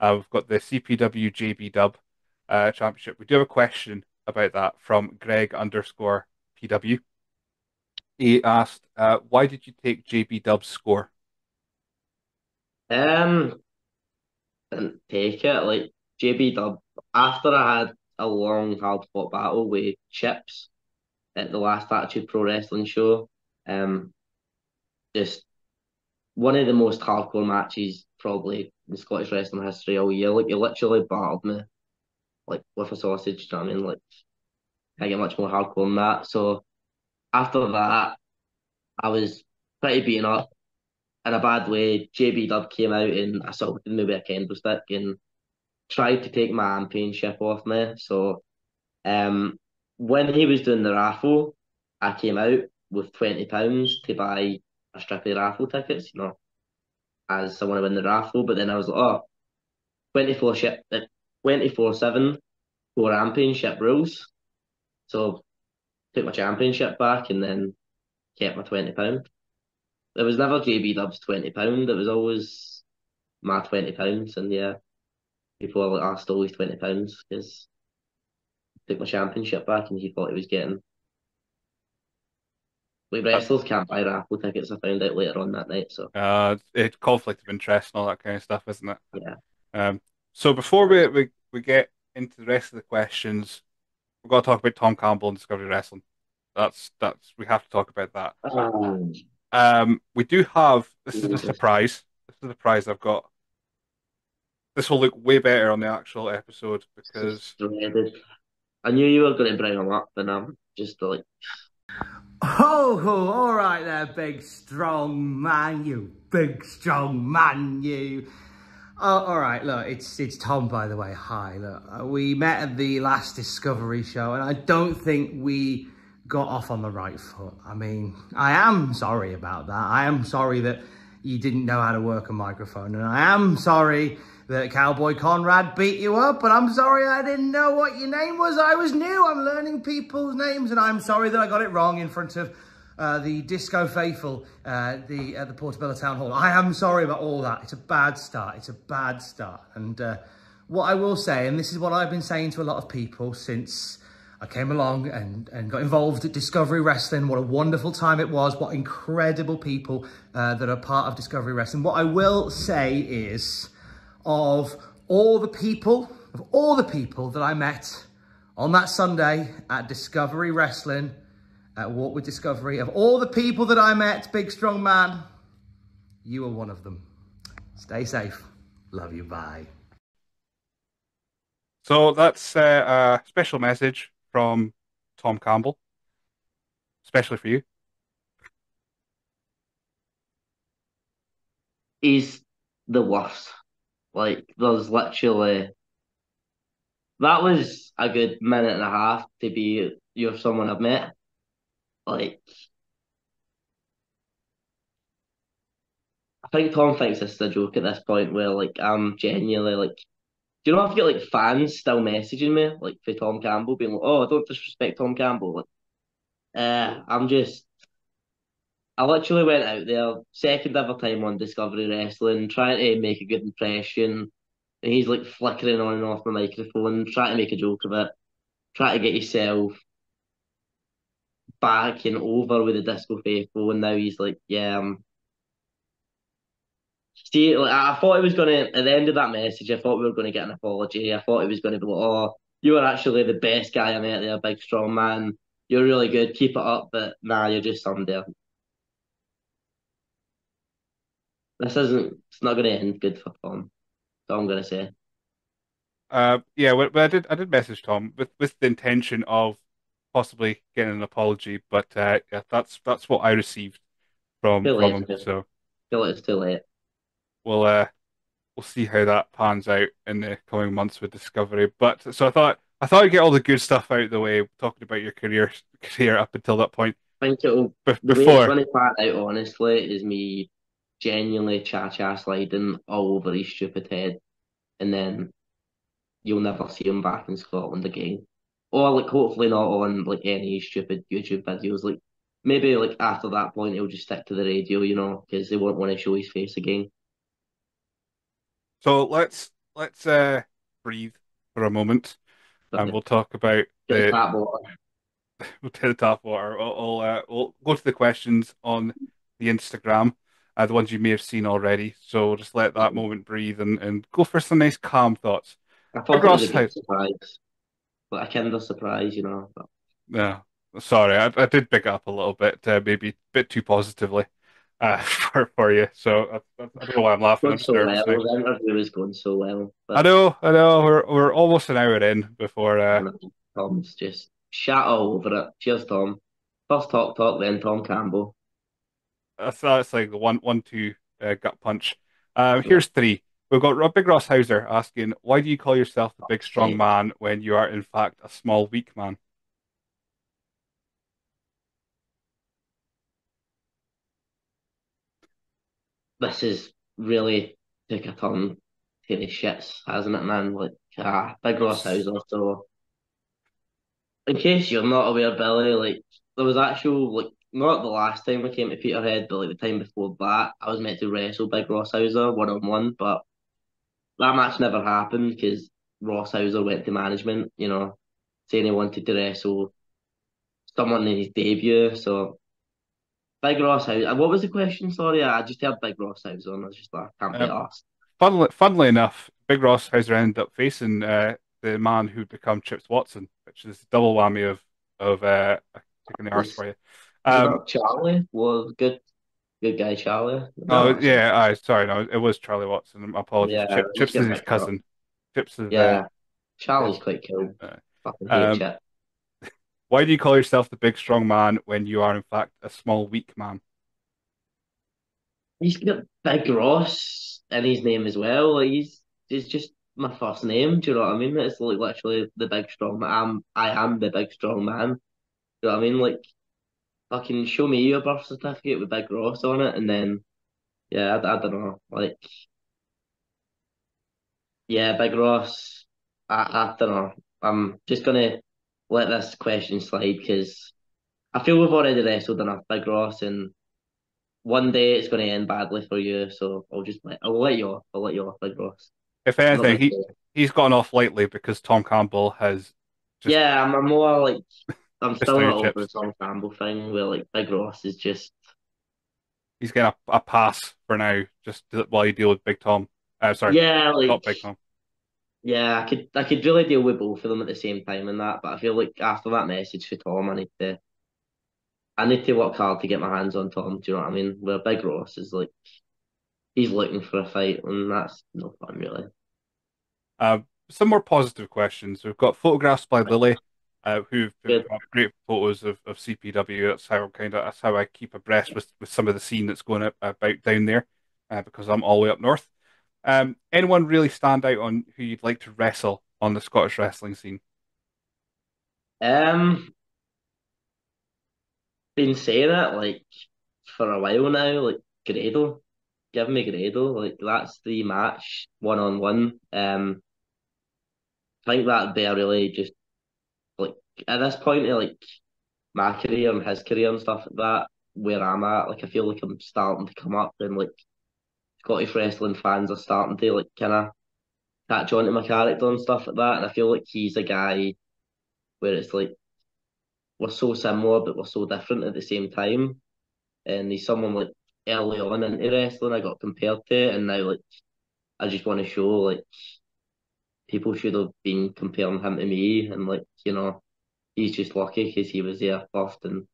uh, we've got the C P W J B Dub uh, Championship. We do have a question about that from Greg underscore P W. He asked, uh, "Why did you take J B Dub's score?" Um, didn't take it like J B Dub after I had a long, hard-fought battle with Chips at the last Attitude Pro Wrestling show. Um, just one of the most hardcore matches probably in Scottish wrestling history all year. Like, you literally battled me, like, with a sausage, do you know what I mean? Like, can't get much more hardcore than that. So, after that, I was pretty beaten up in a bad way. J B Dub came out and assaulted me with a kendo stick and tried to take my championship off me. So um, when he was doing the raffle, I came out with twenty pounds to buy a strip of raffle tickets, you know, as someone who won the raffle. But then I was like, oh, twenty-four seven for championship rules. So took my championship back and then kept my twenty pounds. There was never J B Dub's twenty pounds. It was always my twenty pounds. And yeah, people are like, I stole his twenty pounds because I took my championship back and he thought he was getting. Like, wrestlers can't buy raffle tickets, I found out later on that night. So uh, it's conflict of interest and all that kind of stuff, isn't it? Yeah. Um. So before we, we, we get into the rest of the questions, we've got to talk about Tom Campbell and Discovery Wrestling. That's that's we have to talk about that. Um, um we do have this is a surprise. This is the prize I've got. This will look way better on the actual episode because I knew you were going to bring them up, and I'm just like, "Oh, oh, all right there, big strong man, you big strong man, you." Oh, all right, look, it's it's Tom, by the way. Hi, look, we met at the last Discovery show, and I don't think we got off on the right foot. I mean, I am sorry about that. I am sorry that you didn't know how to work a microphone, and I am sorry that Cowboy Conrad beat you up, but I'm sorry I didn't know what your name was. I was new. I'm learning people's names, and I'm sorry that I got it wrong in front of uh, the disco faithful uh, the, at the Portobello Town Hall. I am sorry about all that. It's a bad start. It's a bad start. And uh, what I will say, and this is what I've been saying to a lot of people since I came along and, and got involved at Discovery Wrestling. What a wonderful time it was. What incredible people uh, that are part of Discovery Wrestling. What I will say is, of all the people, of all the people that I met on that Sunday at Discovery Wrestling, at Walk with Discovery, of all the people that I met, big strong man, you are one of them. Stay safe. Love you. Bye. So that's uh, a special message from Tom Campbell, especially for you. He's the worst. Like, there's literally... That was a good minute and a half to be you're someone I've met. Like... I think Tom thinks it's a joke at this point where, like, I'm genuinely, like... Do you know, I've got, like, fans still messaging me, like, for Tom Campbell, being like, oh, I don't disrespect Tom Campbell. Like, uh, I'm just... I literally went out there, second ever time on Discovery Wrestling, trying to make a good impression. And he's, like, flickering on and off my microphone, trying to make a joke of it, trying to get yourself back and over with the Disco Faithful, and now he's like, yeah, I'm... See, like, I thought it was going to, at the end of that message, I thought we were going to get an apology. I thought it was going to be like, oh, you were actually the best guy I met there, big strong man. You're really good, keep it up, but nah, you're just somebody. This isn't, it's not going to end good for Tom. That's all I'm going to say. Uh, yeah, well, I did I did message Tom with, with the intention of possibly getting an apology, but uh, yeah, that's that's what I received from, from him. Too. So. I feel like it's too late. We'll uh, we'll see how that pans out in the coming months with Discovery. But so I thought I thought I'd get all the good stuff out of the way, talking about your career career up until that point. I think it'll be before funny part out. Honestly, is me genuinely cha cha sliding all over his stupid head, and then you'll never see him back in Scotland again, or like hopefully not on like any stupid YouTube videos. Like maybe like after that point, he'll just stick to the radio, you know, because they won't want to show his face again. So let's let's uh, breathe for a moment, okay. And we'll talk about the, the tap water. We'll do the tap water. I'll, I'll, uh, we'll go to the questions on the Instagram, uh, the ones you may have seen already. So we'll just let that moment breathe and, and go for some nice calm thoughts. I thought Across it was a good surprise, but a kind of surprise, you know. But... Yeah, sorry, I, I did pick up a little bit, uh, maybe a bit too positively. Uh, for, for you, so I, I don't know why I'm laughing. I'm so well. The interview is going so well. But... I know, I know. We're we're almost an hour in before. Uh... Tom's just shat all over it. Cheers, Tom. First talk, talk, then Tom Campbell. That's that's like the one, one, two uh, gut punch. Um, yeah. Here's three. We've got Big Ross Hauser asking, "Why do you call yourself the big strong man when you are in fact a small weak man?" This has really took a turn to the shits, hasn't it, man? Like, ah, Big Ross Hauser. So, in case you're not aware, Billy, like, there was actual, like, not the last time I came to Peterhead, but, like, the time before that, I was meant to wrestle Big Ross Hauser one-on-one, but that match never happened because Ross Hauser went to management, you know, saying he wanted to wrestle someone in his debut, so... Big Ross Hauser. What was the question? Sorry, I just heard Big Ross Hauser and I was just like, I can't be um, asked. Funnily, funnily enough, Big Ross Hauser ended up facing uh, the man who'd become Chip Watson, which is the double whammy of of uh, taking the arse for you. Um, Charlie was good, good guy, Charlie. No, oh yeah, I sorry, no, it was Charlie Watson. My apologies. Yeah, Chip, Chip's is his cousin. Up. Chip's is, yeah, uh, Charlie's uh, quite cool. Uh, Fucking hate um, Chip. Why do you call yourself the big strong man when you are in fact a small weak man? He's got Big Ross in his name as well. Like he's it's just my first name. Do you know what I mean? It's like literally the big strong man. I'm, I am the big strong man. Do you know what I mean? Like fucking show me your birth certificate with Big Ross on it, and then yeah, I, I don't know. Like yeah, Big Ross. I I don't know. I'm just gonna. Let this question slide because I feel we've already wrestled enough, Big Ross, and one day it's going to end badly for you. So I'll just let I'll let you off. I'll let you off, Big Ross. If anything, he he's gotten off lightly because Tom Campbell has. Just... Yeah, I'm, I'm more like I'm still not over the Tom Campbell thing where like Big Ross is just. He's getting a, a pass for now, just while you deal with Big Tom. Uh, sorry, yeah, like, not Big Tom. Yeah, I could I could really deal with both of them at the same time and that, but I feel like after that message for Tom, I need to I need to work hard to get my hands on Tom. Do you know what I mean? Where Big Ross is like, he's looking for a fight, and that's no fun really. Uh, some more positive questions. We've got photographs by Lily, uh, who've got great photos of, of C P W. That's how kind of that's how I keep abreast with with some of the scene that's going about down there, uh, because I'm all the way up north. Um, anyone really stand out on who you'd like to wrestle on the Scottish wrestling scene? Um, been saying it like for a while now, like Grado, give me Grado, like that's the match one on one. Um, I think that'd be a really just like at this point, like my career and his career and stuff like that, where I'm at, like I feel like I'm starting to come up and like. Scottish wrestling fans are starting to like kind of catch on to my character and stuff like that, and I feel like he's a guy where it's like we're so similar but we're so different at the same time, and he's someone like early on into wrestling I got compared to, and now like I just want to show like people should have been comparing him to me, and like you know he's just lucky because he was there first, and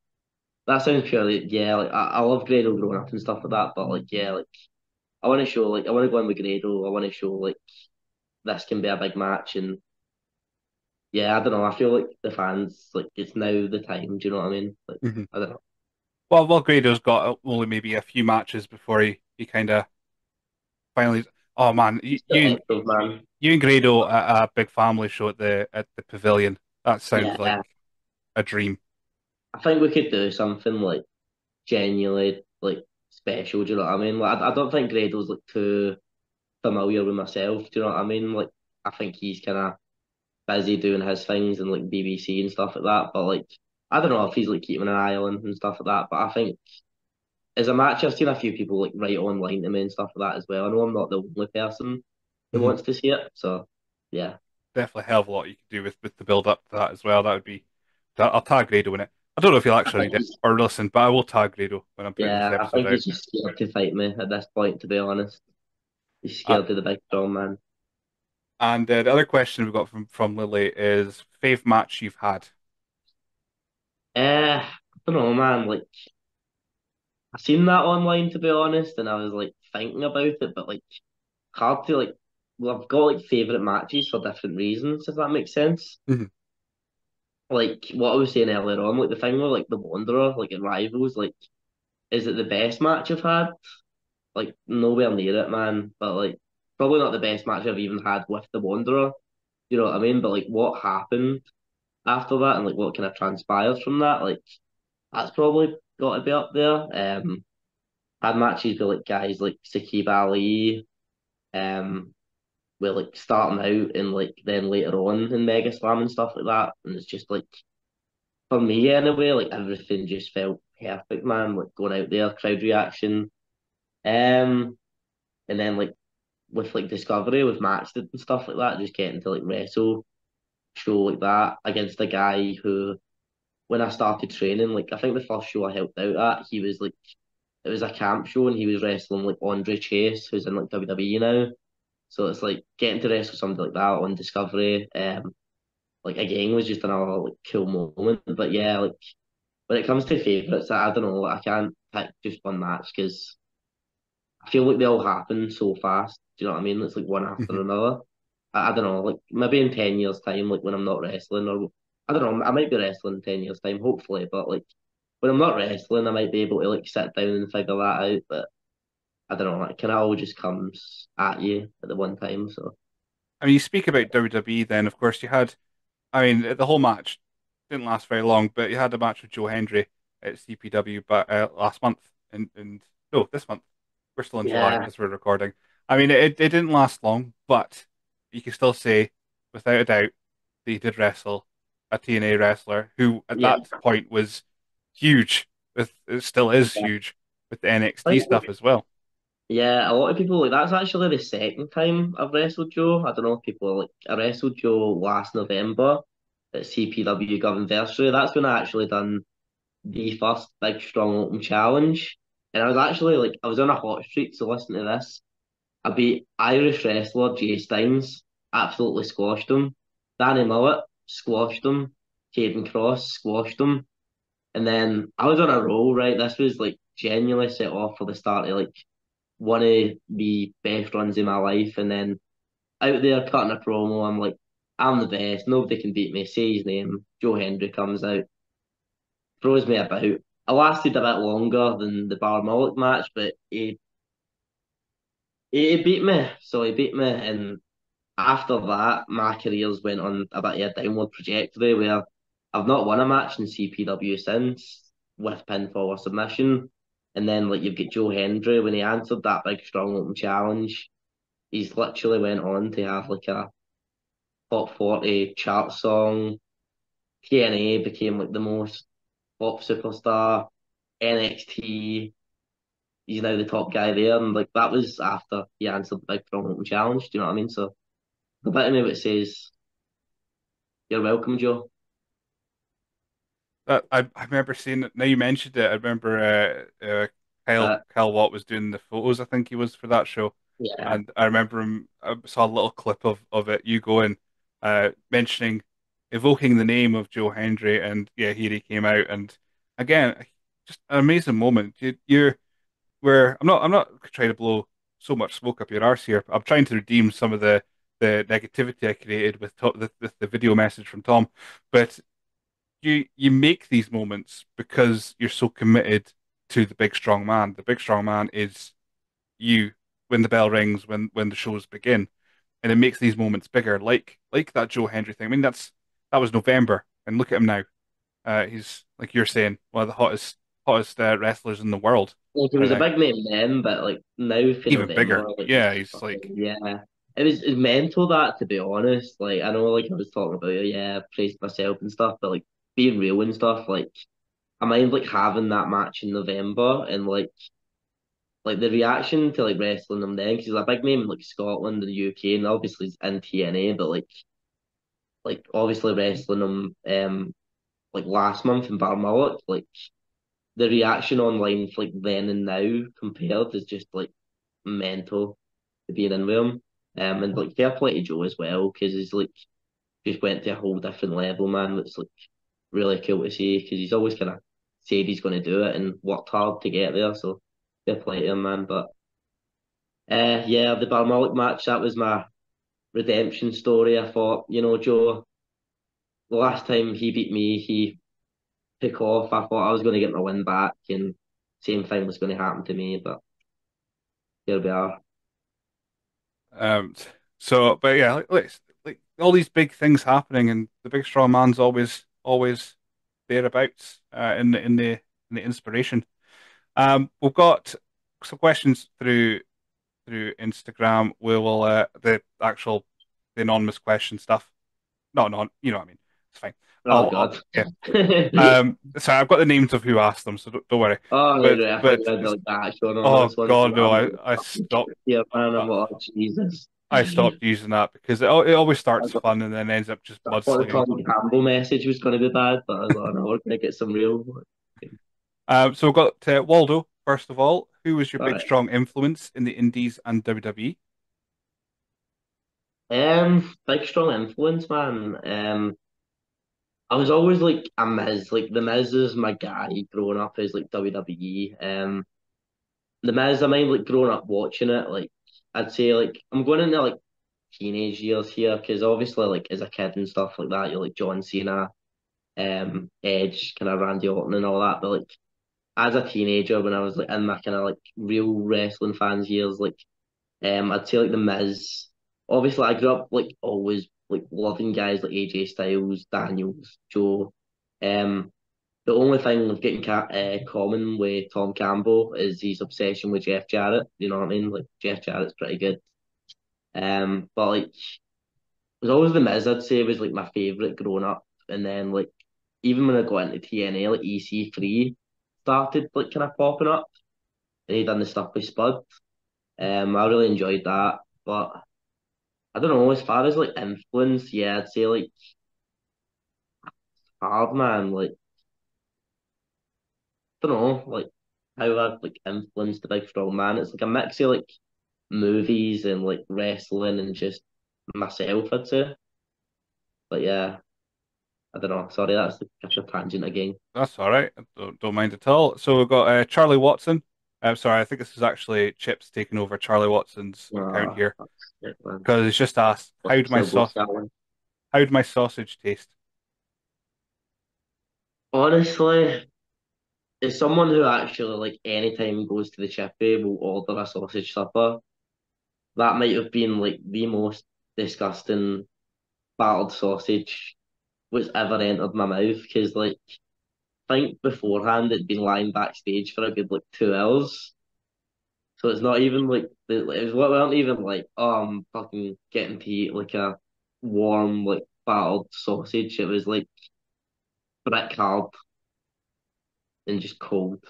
that sounds purely yeah like I, I love Grado growing up and stuff like that, but like yeah like I want to show, like, I want to go in with Grado. I want to show, like, this can be a big match. And, yeah, I don't know. I feel like the fans, like, it's now the time. Do you know what I mean? Like, mm-hmm. I don't know. Well, well, Grado's got only maybe a few matches before he, he kind of finally... Oh, man. You, you, active, man. You and Grado at a big family show at the, at the Pavilion. That sounds yeah. like a dream. I think we could do something, like, genuinely, like, special, do you know what I mean? Like, I, I don't think Grado's like too familiar with myself, do you know what I mean? Like, I think he's kind of busy doing his things and like B B C and stuff like that, but like, I don't know if he's like keeping an eye on and stuff like that, but I think as a match, I've seen a few people like write online to me and stuff like that as well. I know I'm not the only person who mm-hmm. wants to see it, so yeah. Definitely a hell of a lot you could do with, with the build up to that as well. That would be, I'll tag Grado in it. I don't know if he'll actually read it or listen, but I will tag Grado when I'm putting yeah, this episode out. Yeah, I think he's just scared to fight me at this point, to be honest. He's scared uh, of the big strong man. And uh, the other question we've got from, from Lily is, fave match you've had? Uh, I don't know, man. Like, I've seen that online, to be honest, and I was, like, thinking about it, but, like, hard to, like... Well, I've got, like, favourite matches for different reasons, if that makes sense. Mm-hmm. Like, what I was saying earlier on, like, the thing with, like, The Wanderer, like, in Rivals, like, is it the best match I've had? Like, nowhere near it, man. But, like, probably not the best match I've even had with The Wanderer. You know what I mean? But, like, what happened after that and, like, what kind of transpires from that? Like, that's probably got to be up there. Um, I've had matches with, like, guys like Saqib Ali, um... we're like starting out and like then later on in Mega Slam and stuff like that, and it's just like for me anyway, like everything just felt perfect, man. Like going out there, crowd reaction, um, and then like with like Discovery with Maxted and stuff like that, just getting to like wrestle show like that against a guy who, when I started training, like I think the first show I helped out at, he was like it was a camp show and he was wrestling like Andre Chase, who's in like W W E now. So it's like getting to wrestle somebody like that on Discovery, um, like again was just another like cool moment. But yeah, like when it comes to favourites, I, I don't know, like, I can't pick just one match because I feel like they all happen so fast. Do you know what I mean? It's like one after another. I, I don't know, like maybe in ten years' time, like when I'm not wrestling, or I don't know, I might be wrestling in ten years' time, hopefully. But like when I'm not wrestling, I might be able to like sit down and figure that out. But I don't know, like, can it all just comes at you at the one time, so... I mean, you speak about W W E then, of course, you had... I mean, the whole match didn't last very long, but you had a match with Joe Hendry at C P W but, uh, last month, and, and... No, this month. We're still in yeah. July because we're recording. I mean, it, it didn't last long, but you can still say, without a doubt, that you did wrestle a T N A wrestler who, at yeah. that point, was huge. It still is yeah. huge with the N X T like, stuff as well. Yeah, a lot of people, like, that's actually the second time I've wrestled Joe. I don't know if people are like, I wrestled Joe last November at C P W Governversary. That's when I actually done the first big strong open challenge. And I was actually, like, I was on a hot streak, so listen to this. I beat Irish wrestler Jay Steins absolutely squashed them. Danny Millett squashed them. Caden Cross squashed them. And then I was on a roll, right? This was like genuinely set off for the start of like one of the best runs in my life. And then out there cutting a promo, I'm like, I'm the best. Nobody can beat me. Say his name. Joe Hendry comes out, throws me about. I lasted a bit longer than the Bar Mullock match, but he, he beat me. So he beat me. And after that, my careers went on a bit of a downward trajectory where I've not won a match in C P W since with pinfall or submission. And then like you've got Joe Hendry, when he answered that big strong open challenge, he's literally went on to have like a top forty chart song. T N A became like the most pop superstar. N X T, he's now the top guy there. And like that was after he answered the big strong open challenge. Do you know what I mean? So the bit of me that says, you're welcome, Joe. That I, I remember seeing it. Now you mentioned it. I remember uh, uh, Kyle uh, Kyle Watt was doing the photos. I think he was for that show. Yeah. And I remember him. I saw a little clip of, of it. You going, uh, mentioning, evoking the name of Joe Hendry, and yeah, here he came out, and again, just an amazing moment. You, you were. I'm not. I'm not trying to blow so much smoke up your arse here. But I'm trying to redeem some of the, the negativity I created with the with the video message from Tom, but. You you make these moments because you're so committed to the big strong man. The big strong man is you when the bell rings, when when the shows begin, and it makes these moments bigger. Like like that Joe Hendry thing. I mean, that's that was November, and look at him now. Uh, he's like you're saying, one of the hottest hottest uh, wrestlers in the world. Like he was a big name then, but like now even bigger. Like, yeah, he's like yeah. It was, it was mental that to be honest. Like I know, like I was talking about, yeah, praised myself and stuff, but like. Being real and stuff, like I mind like having that match in November and like like the reaction to like wrestling them then because he's a big name in like Scotland and the U K and obviously he's in T N A but like like obviously wrestling them um like last month in Bar Mullock, like the reaction online for, like then and now compared is just like mental to being in with him um and like fair play to Joe as well because he's like just went to a whole different level man that's like. Really cool to see because he's always kind of said he's going to do it and worked hard to get there. So fair play to him, man. But uh, yeah, the Bar Mullock match, that was my redemption story. I thought, you know, Joe, the last time he beat me, he took off. I thought I was going to get my win back and same thing was going to happen to me. But here we are. Um. So, but yeah, like, like, like all these big things happening and the big strong man's always... always thereabouts uh, in the in the in the inspiration. Um, we've got some questions through through Instagram. We will uh, the actual the anonymous question stuff. No, no, you know what I mean. It's fine. Oh I'll, God. I'll, yeah. um, sorry, I've got the names of who asked them, so don't, don't worry. Oh, but, no, but, like oh God, no! I I stopped. Yeah, man, I'm like, oh, Jesus. I stopped using that because it, it always starts got, fun and then ends up just bloodslinging. I thought the Colin Campbell message was going to be bad, but I was like, no, we're going to get some real... Um, so we've got uh, Waldo, first of all. Who was your all big, right. strong influence in the Indies and W W E? Um, big, strong influence, man. Um, I was always like a Miz. Like, the Miz is my guy growing up as like W W E. Um, the Miz, I mean, like, growing up watching it, like, I'd say, like, I'm going into, like, teenage years here, because obviously, like, as a kid and stuff like that, you're, like, John Cena, um, Edge, kind of Randy Orton and all that, but, like, as a teenager, when I was, like, in my kind of, like, real wrestling fans years, like, um, I'd say, like, The Miz. Obviously, I grew up, like, always, like, loving guys like A J Styles, Daniels, Joe. Um, the only thing of getting ca- uh, common with Tom Campbell is his obsession with Jeff Jarrett. You know what I mean? Like, Jeff Jarrett's pretty good. Um, but, like, it was always The Miz, I'd say, was, like, my favourite growing up. And then, like, even when I got into T N A, like, E C three started, like, kind of popping up. And he done the stuff with Spud. Um, I really enjoyed that. But I don't know, as far as, like, influence, yeah, I'd say, like, hard, man, like, I don't know, like, how I've, like, influenced the big strong man. It's, like, a mix of, like, movies and, like, wrestling and just myself, I'd say. But yeah, I don't know. Sorry, that's the official tangent again. That's all right. I don't, don't mind at all. So we've got uh, Charlie Watson. I'm sorry, I think this is actually Chip's taking over Charlie Watson's oh, account here. Because he's just asked, how'd my, sauce- how'd my sausage taste? Honestly, as someone who actually, like, anytime goes to the chippy will order a sausage supper, that might have been, like, the most disgusting battered sausage which ever entered my mouth. Because, like, I think beforehand it'd been lying backstage for a good, like, two hours. So it's not even, like, it was, weren't even, like, oh, I'm fucking getting to eat, like, a warm, like, battered sausage. It was, like, brick hard and just cold.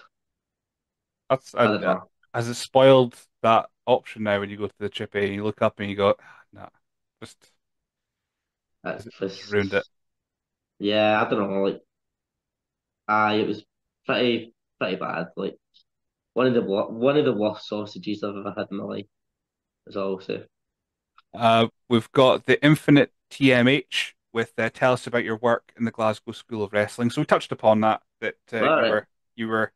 That's I, I, has it spoiled that option now when you go to the chippy and you look up and you go, nah, just, that's just, just ruined it. Yeah, I don't know. Like, aye, it was pretty pretty bad. Like, one of the one of the worst sausages I've ever had in my life. As also, uh, we've got the Infinite T M H. With uh, tell us about your work in the Glasgow School of Wrestling. So we touched upon that, that uh, you, right. were, you were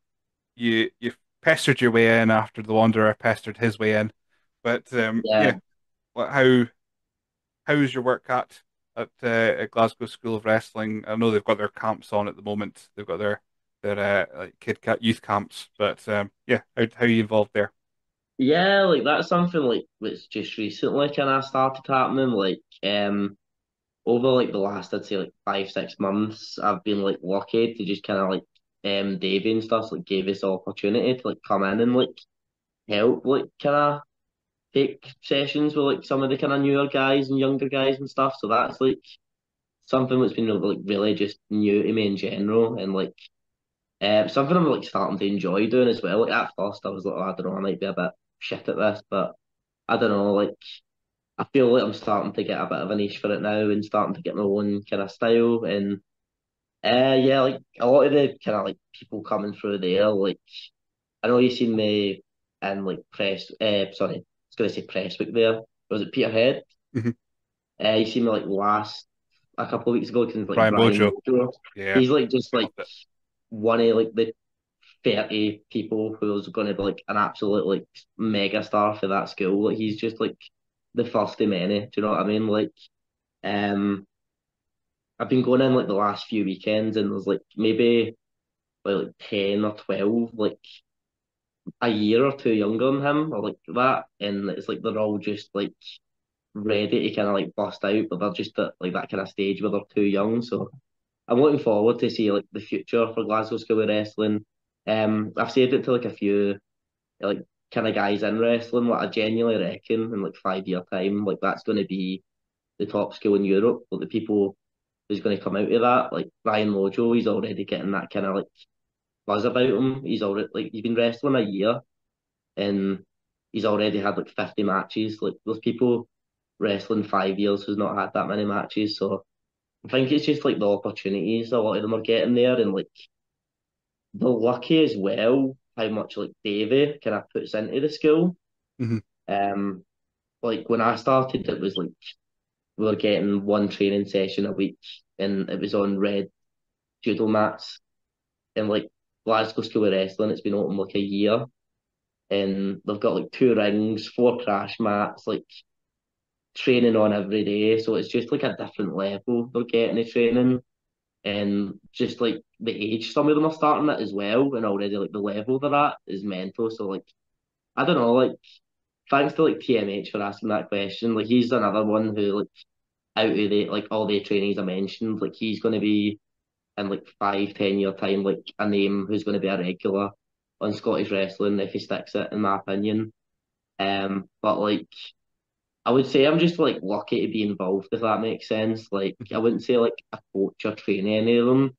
you you pestered your way in after the Wanderer pestered his way in, but um, yeah. yeah, how how's your work at at, uh, at Glasgow School of Wrestling? I know they've got their camps on at the moment. They've got their their uh, like kid cat youth camps, but um, yeah, how how are you involved there? Yeah, like that's something like that's just recently kind of started happening. Like um. Over, like, the last, I'd say, like, five, six months, I've been, like, lucky to just kind of, like, um, Davie and stuff, like, gave us the opportunity to, like, come in and, like, help, like, kind of take sessions with, like, some of the kind of newer guys and younger guys and stuff. So that's, like, something that's been, like, really just new to me in general. And, like, uh, something I'm, like, starting to enjoy doing as well. Like, at first, I was like, oh, I don't know, I might be a bit shit at this, but I don't know, like, I feel like I'm starting to get a bit of a niche for it now and starting to get my own kind of style. And uh, yeah, like a lot of the kind of like people coming through there, like I know you've seen me in like press, uh, sorry, I was going to say press week there. Was it Peterhead? Mm-hmm. Uh, you seen me like last, a couple of weeks ago. Like, Brian, Brian Bojo. Bojo. Yeah. He's like just like one of like the thirty people who's going to be like an absolute like mega star for that school. Like he's just like the first of many, do you know what I mean? Like, um, I've been going in like the last few weekends, and there's like maybe like ten or twelve, like a year or two younger than him, or like that, and it's like they're all just like ready to kind of like bust out, but they're just at like that kind of stage where they're too young. So I'm looking forward to see like the future for Glasgow School of Wrestling. Um, I've said it to like a few, like. kind of guys in wrestling, like I genuinely reckon in like five year time, like that's going to be the top school in Europe. Like the people who's going to come out of that, like Ryan Lojo, he's already getting that kind of like buzz about him. He's already like he's been wrestling a year, and he's already had like fifty matches. Like those people wrestling five years who's not had that many matches. So I think it's just like the opportunities a lot of them are getting there, and like they're lucky as well. How much like Davie kind of puts into the school. Mm-hmm. Um, like when I started, it was like we were getting one training session a week, and it was on red judo mats. And like Glasgow School of Wrestling, it's been open like a year, and they've got like two rings, four crash mats, like training on every day. So it's just like a different level they're getting the training. And just, like, the age some of them are starting at as well, and already, like, the level they're at is mental. So, like, I don't know, like, thanks to, like, T M H for asking that question. Like, he's another one who, like, out of the, like, all the trainees I mentioned, like, he's going to be in, like, five, ten-year time, like, a name who's going to be a regular on Scottish wrestling if he sticks it, in my opinion. Um, But, like, I would say I'm just, like, lucky to be involved, if that makes sense. Like, I wouldn't say, like, a coach or train any of them.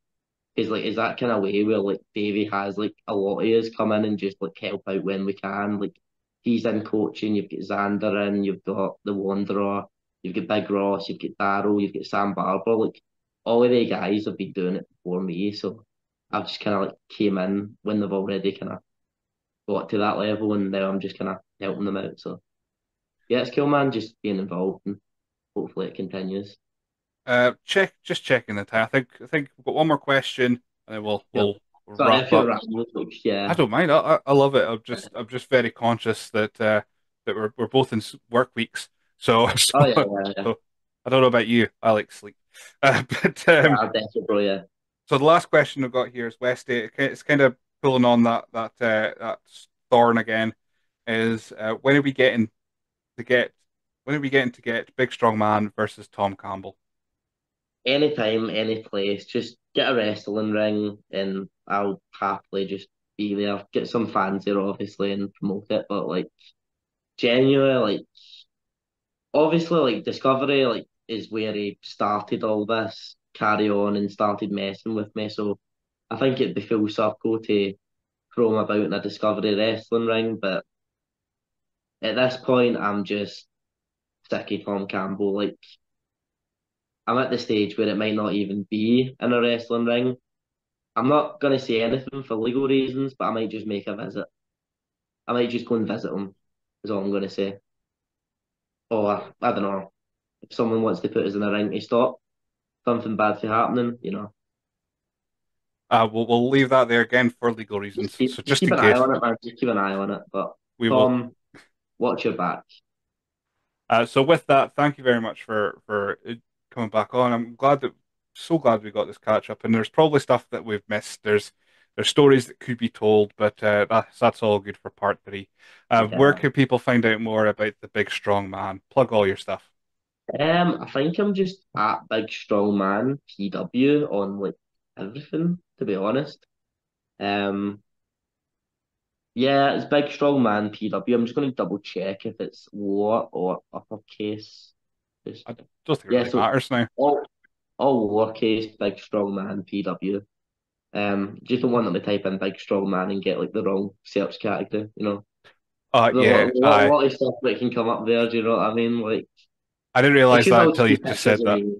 Is like, is that kind of way where, like, Davie has, like, a lot of us come in and just, like, help out when we can. Like, he's in coaching, you've got Xander in, you've got The Wanderer, you've got Big Ross, you've got Darryl, you've got Sam Barber. Like, all of the guys have been doing it before me, so I've just kind of, like, came in when they've already kind of got to that level, and now I'm just kind of helping them out, so... Yeah, it's cool, man, just being involved and hopefully it continues. Uh, check just checking the time. I think I think we've got one more question, and then we'll we'll yep. Sorry, wrap up. Which, yeah. I don't mind. I I love it. I'm just I'm just very conscious that uh, that we're we're both in work weeks, so, so, oh, yeah, yeah, yeah. so I don't know about you. I like sleep, uh, but um, yeah, definitely, bro, yeah. So the last question I've got here is Westy. It's kind of pulling on that that uh, that thorn again. Is uh, when are we getting to get when are we getting to get Big Strong Man versus Tom Campbell? Anytime, any place. Just get a wrestling ring, and I'll happily just be there. Get some fans there, obviously, and promote it. But like, genuinely, like, obviously, like Discovery, like, is where he started all this. Carry on and started messing with me, so I think it'd be full circle to throw him about in a Discovery wrestling ring. But at this point, I'm just sick of Tom Campbell. Like, I'm at the stage where it might not even be in a wrestling ring. I'm not gonna say anything for legal reasons, but I might just make a visit. I might just go and visit him, is all I'm gonna say. Or I don't know, if someone wants to put us in a ring to stop something bad for happening, you know. Uh, we'll we'll leave that there again for legal reasons. Just keep, so just keep in an case. eye on it, man. Just keep an eye on it. But we Tom, will watch your back. Uh, so with that, thank you very much for for coming back on. I'm glad that so glad we got this catch up. And there's probably stuff that we've missed. There's there's stories that could be told, but uh, that's that's all good for part three. Uh, yeah. Where can people find out more about the Big Strong Man? Plug all your stuff. Um, I think I'm just at Big Strong Man P W on like everything, to be honest. Um, yeah, it's Big Strong Man P W. I'm just going to double check if it's lower or uppercase. Just, I don't think yeah, it really so matters now. All, all lowercase Big Strong Man P W. Um, just don't want them to type in Big Strong Man and get like the wrong search category, you know. Uh, There's yeah, a lot, I... a lot of stuff that can come up there. Do you know what I mean? Like. I didn't realise that until you just said that. Me.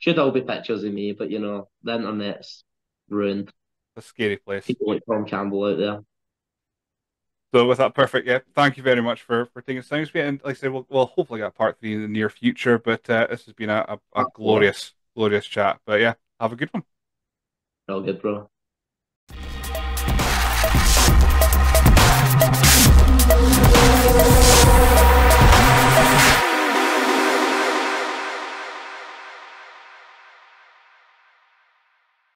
Should all be pictures of me, but you know, the internet's ruined. It's a scary place. People like Tom Campbell out there. So with that, perfect, yeah. Thank you very much for, for taking time. And like I said, we'll, we'll hopefully get part three in the near future, but uh, this has been a, a, a glorious, glorious chat. But yeah, have a good one. All good, bro.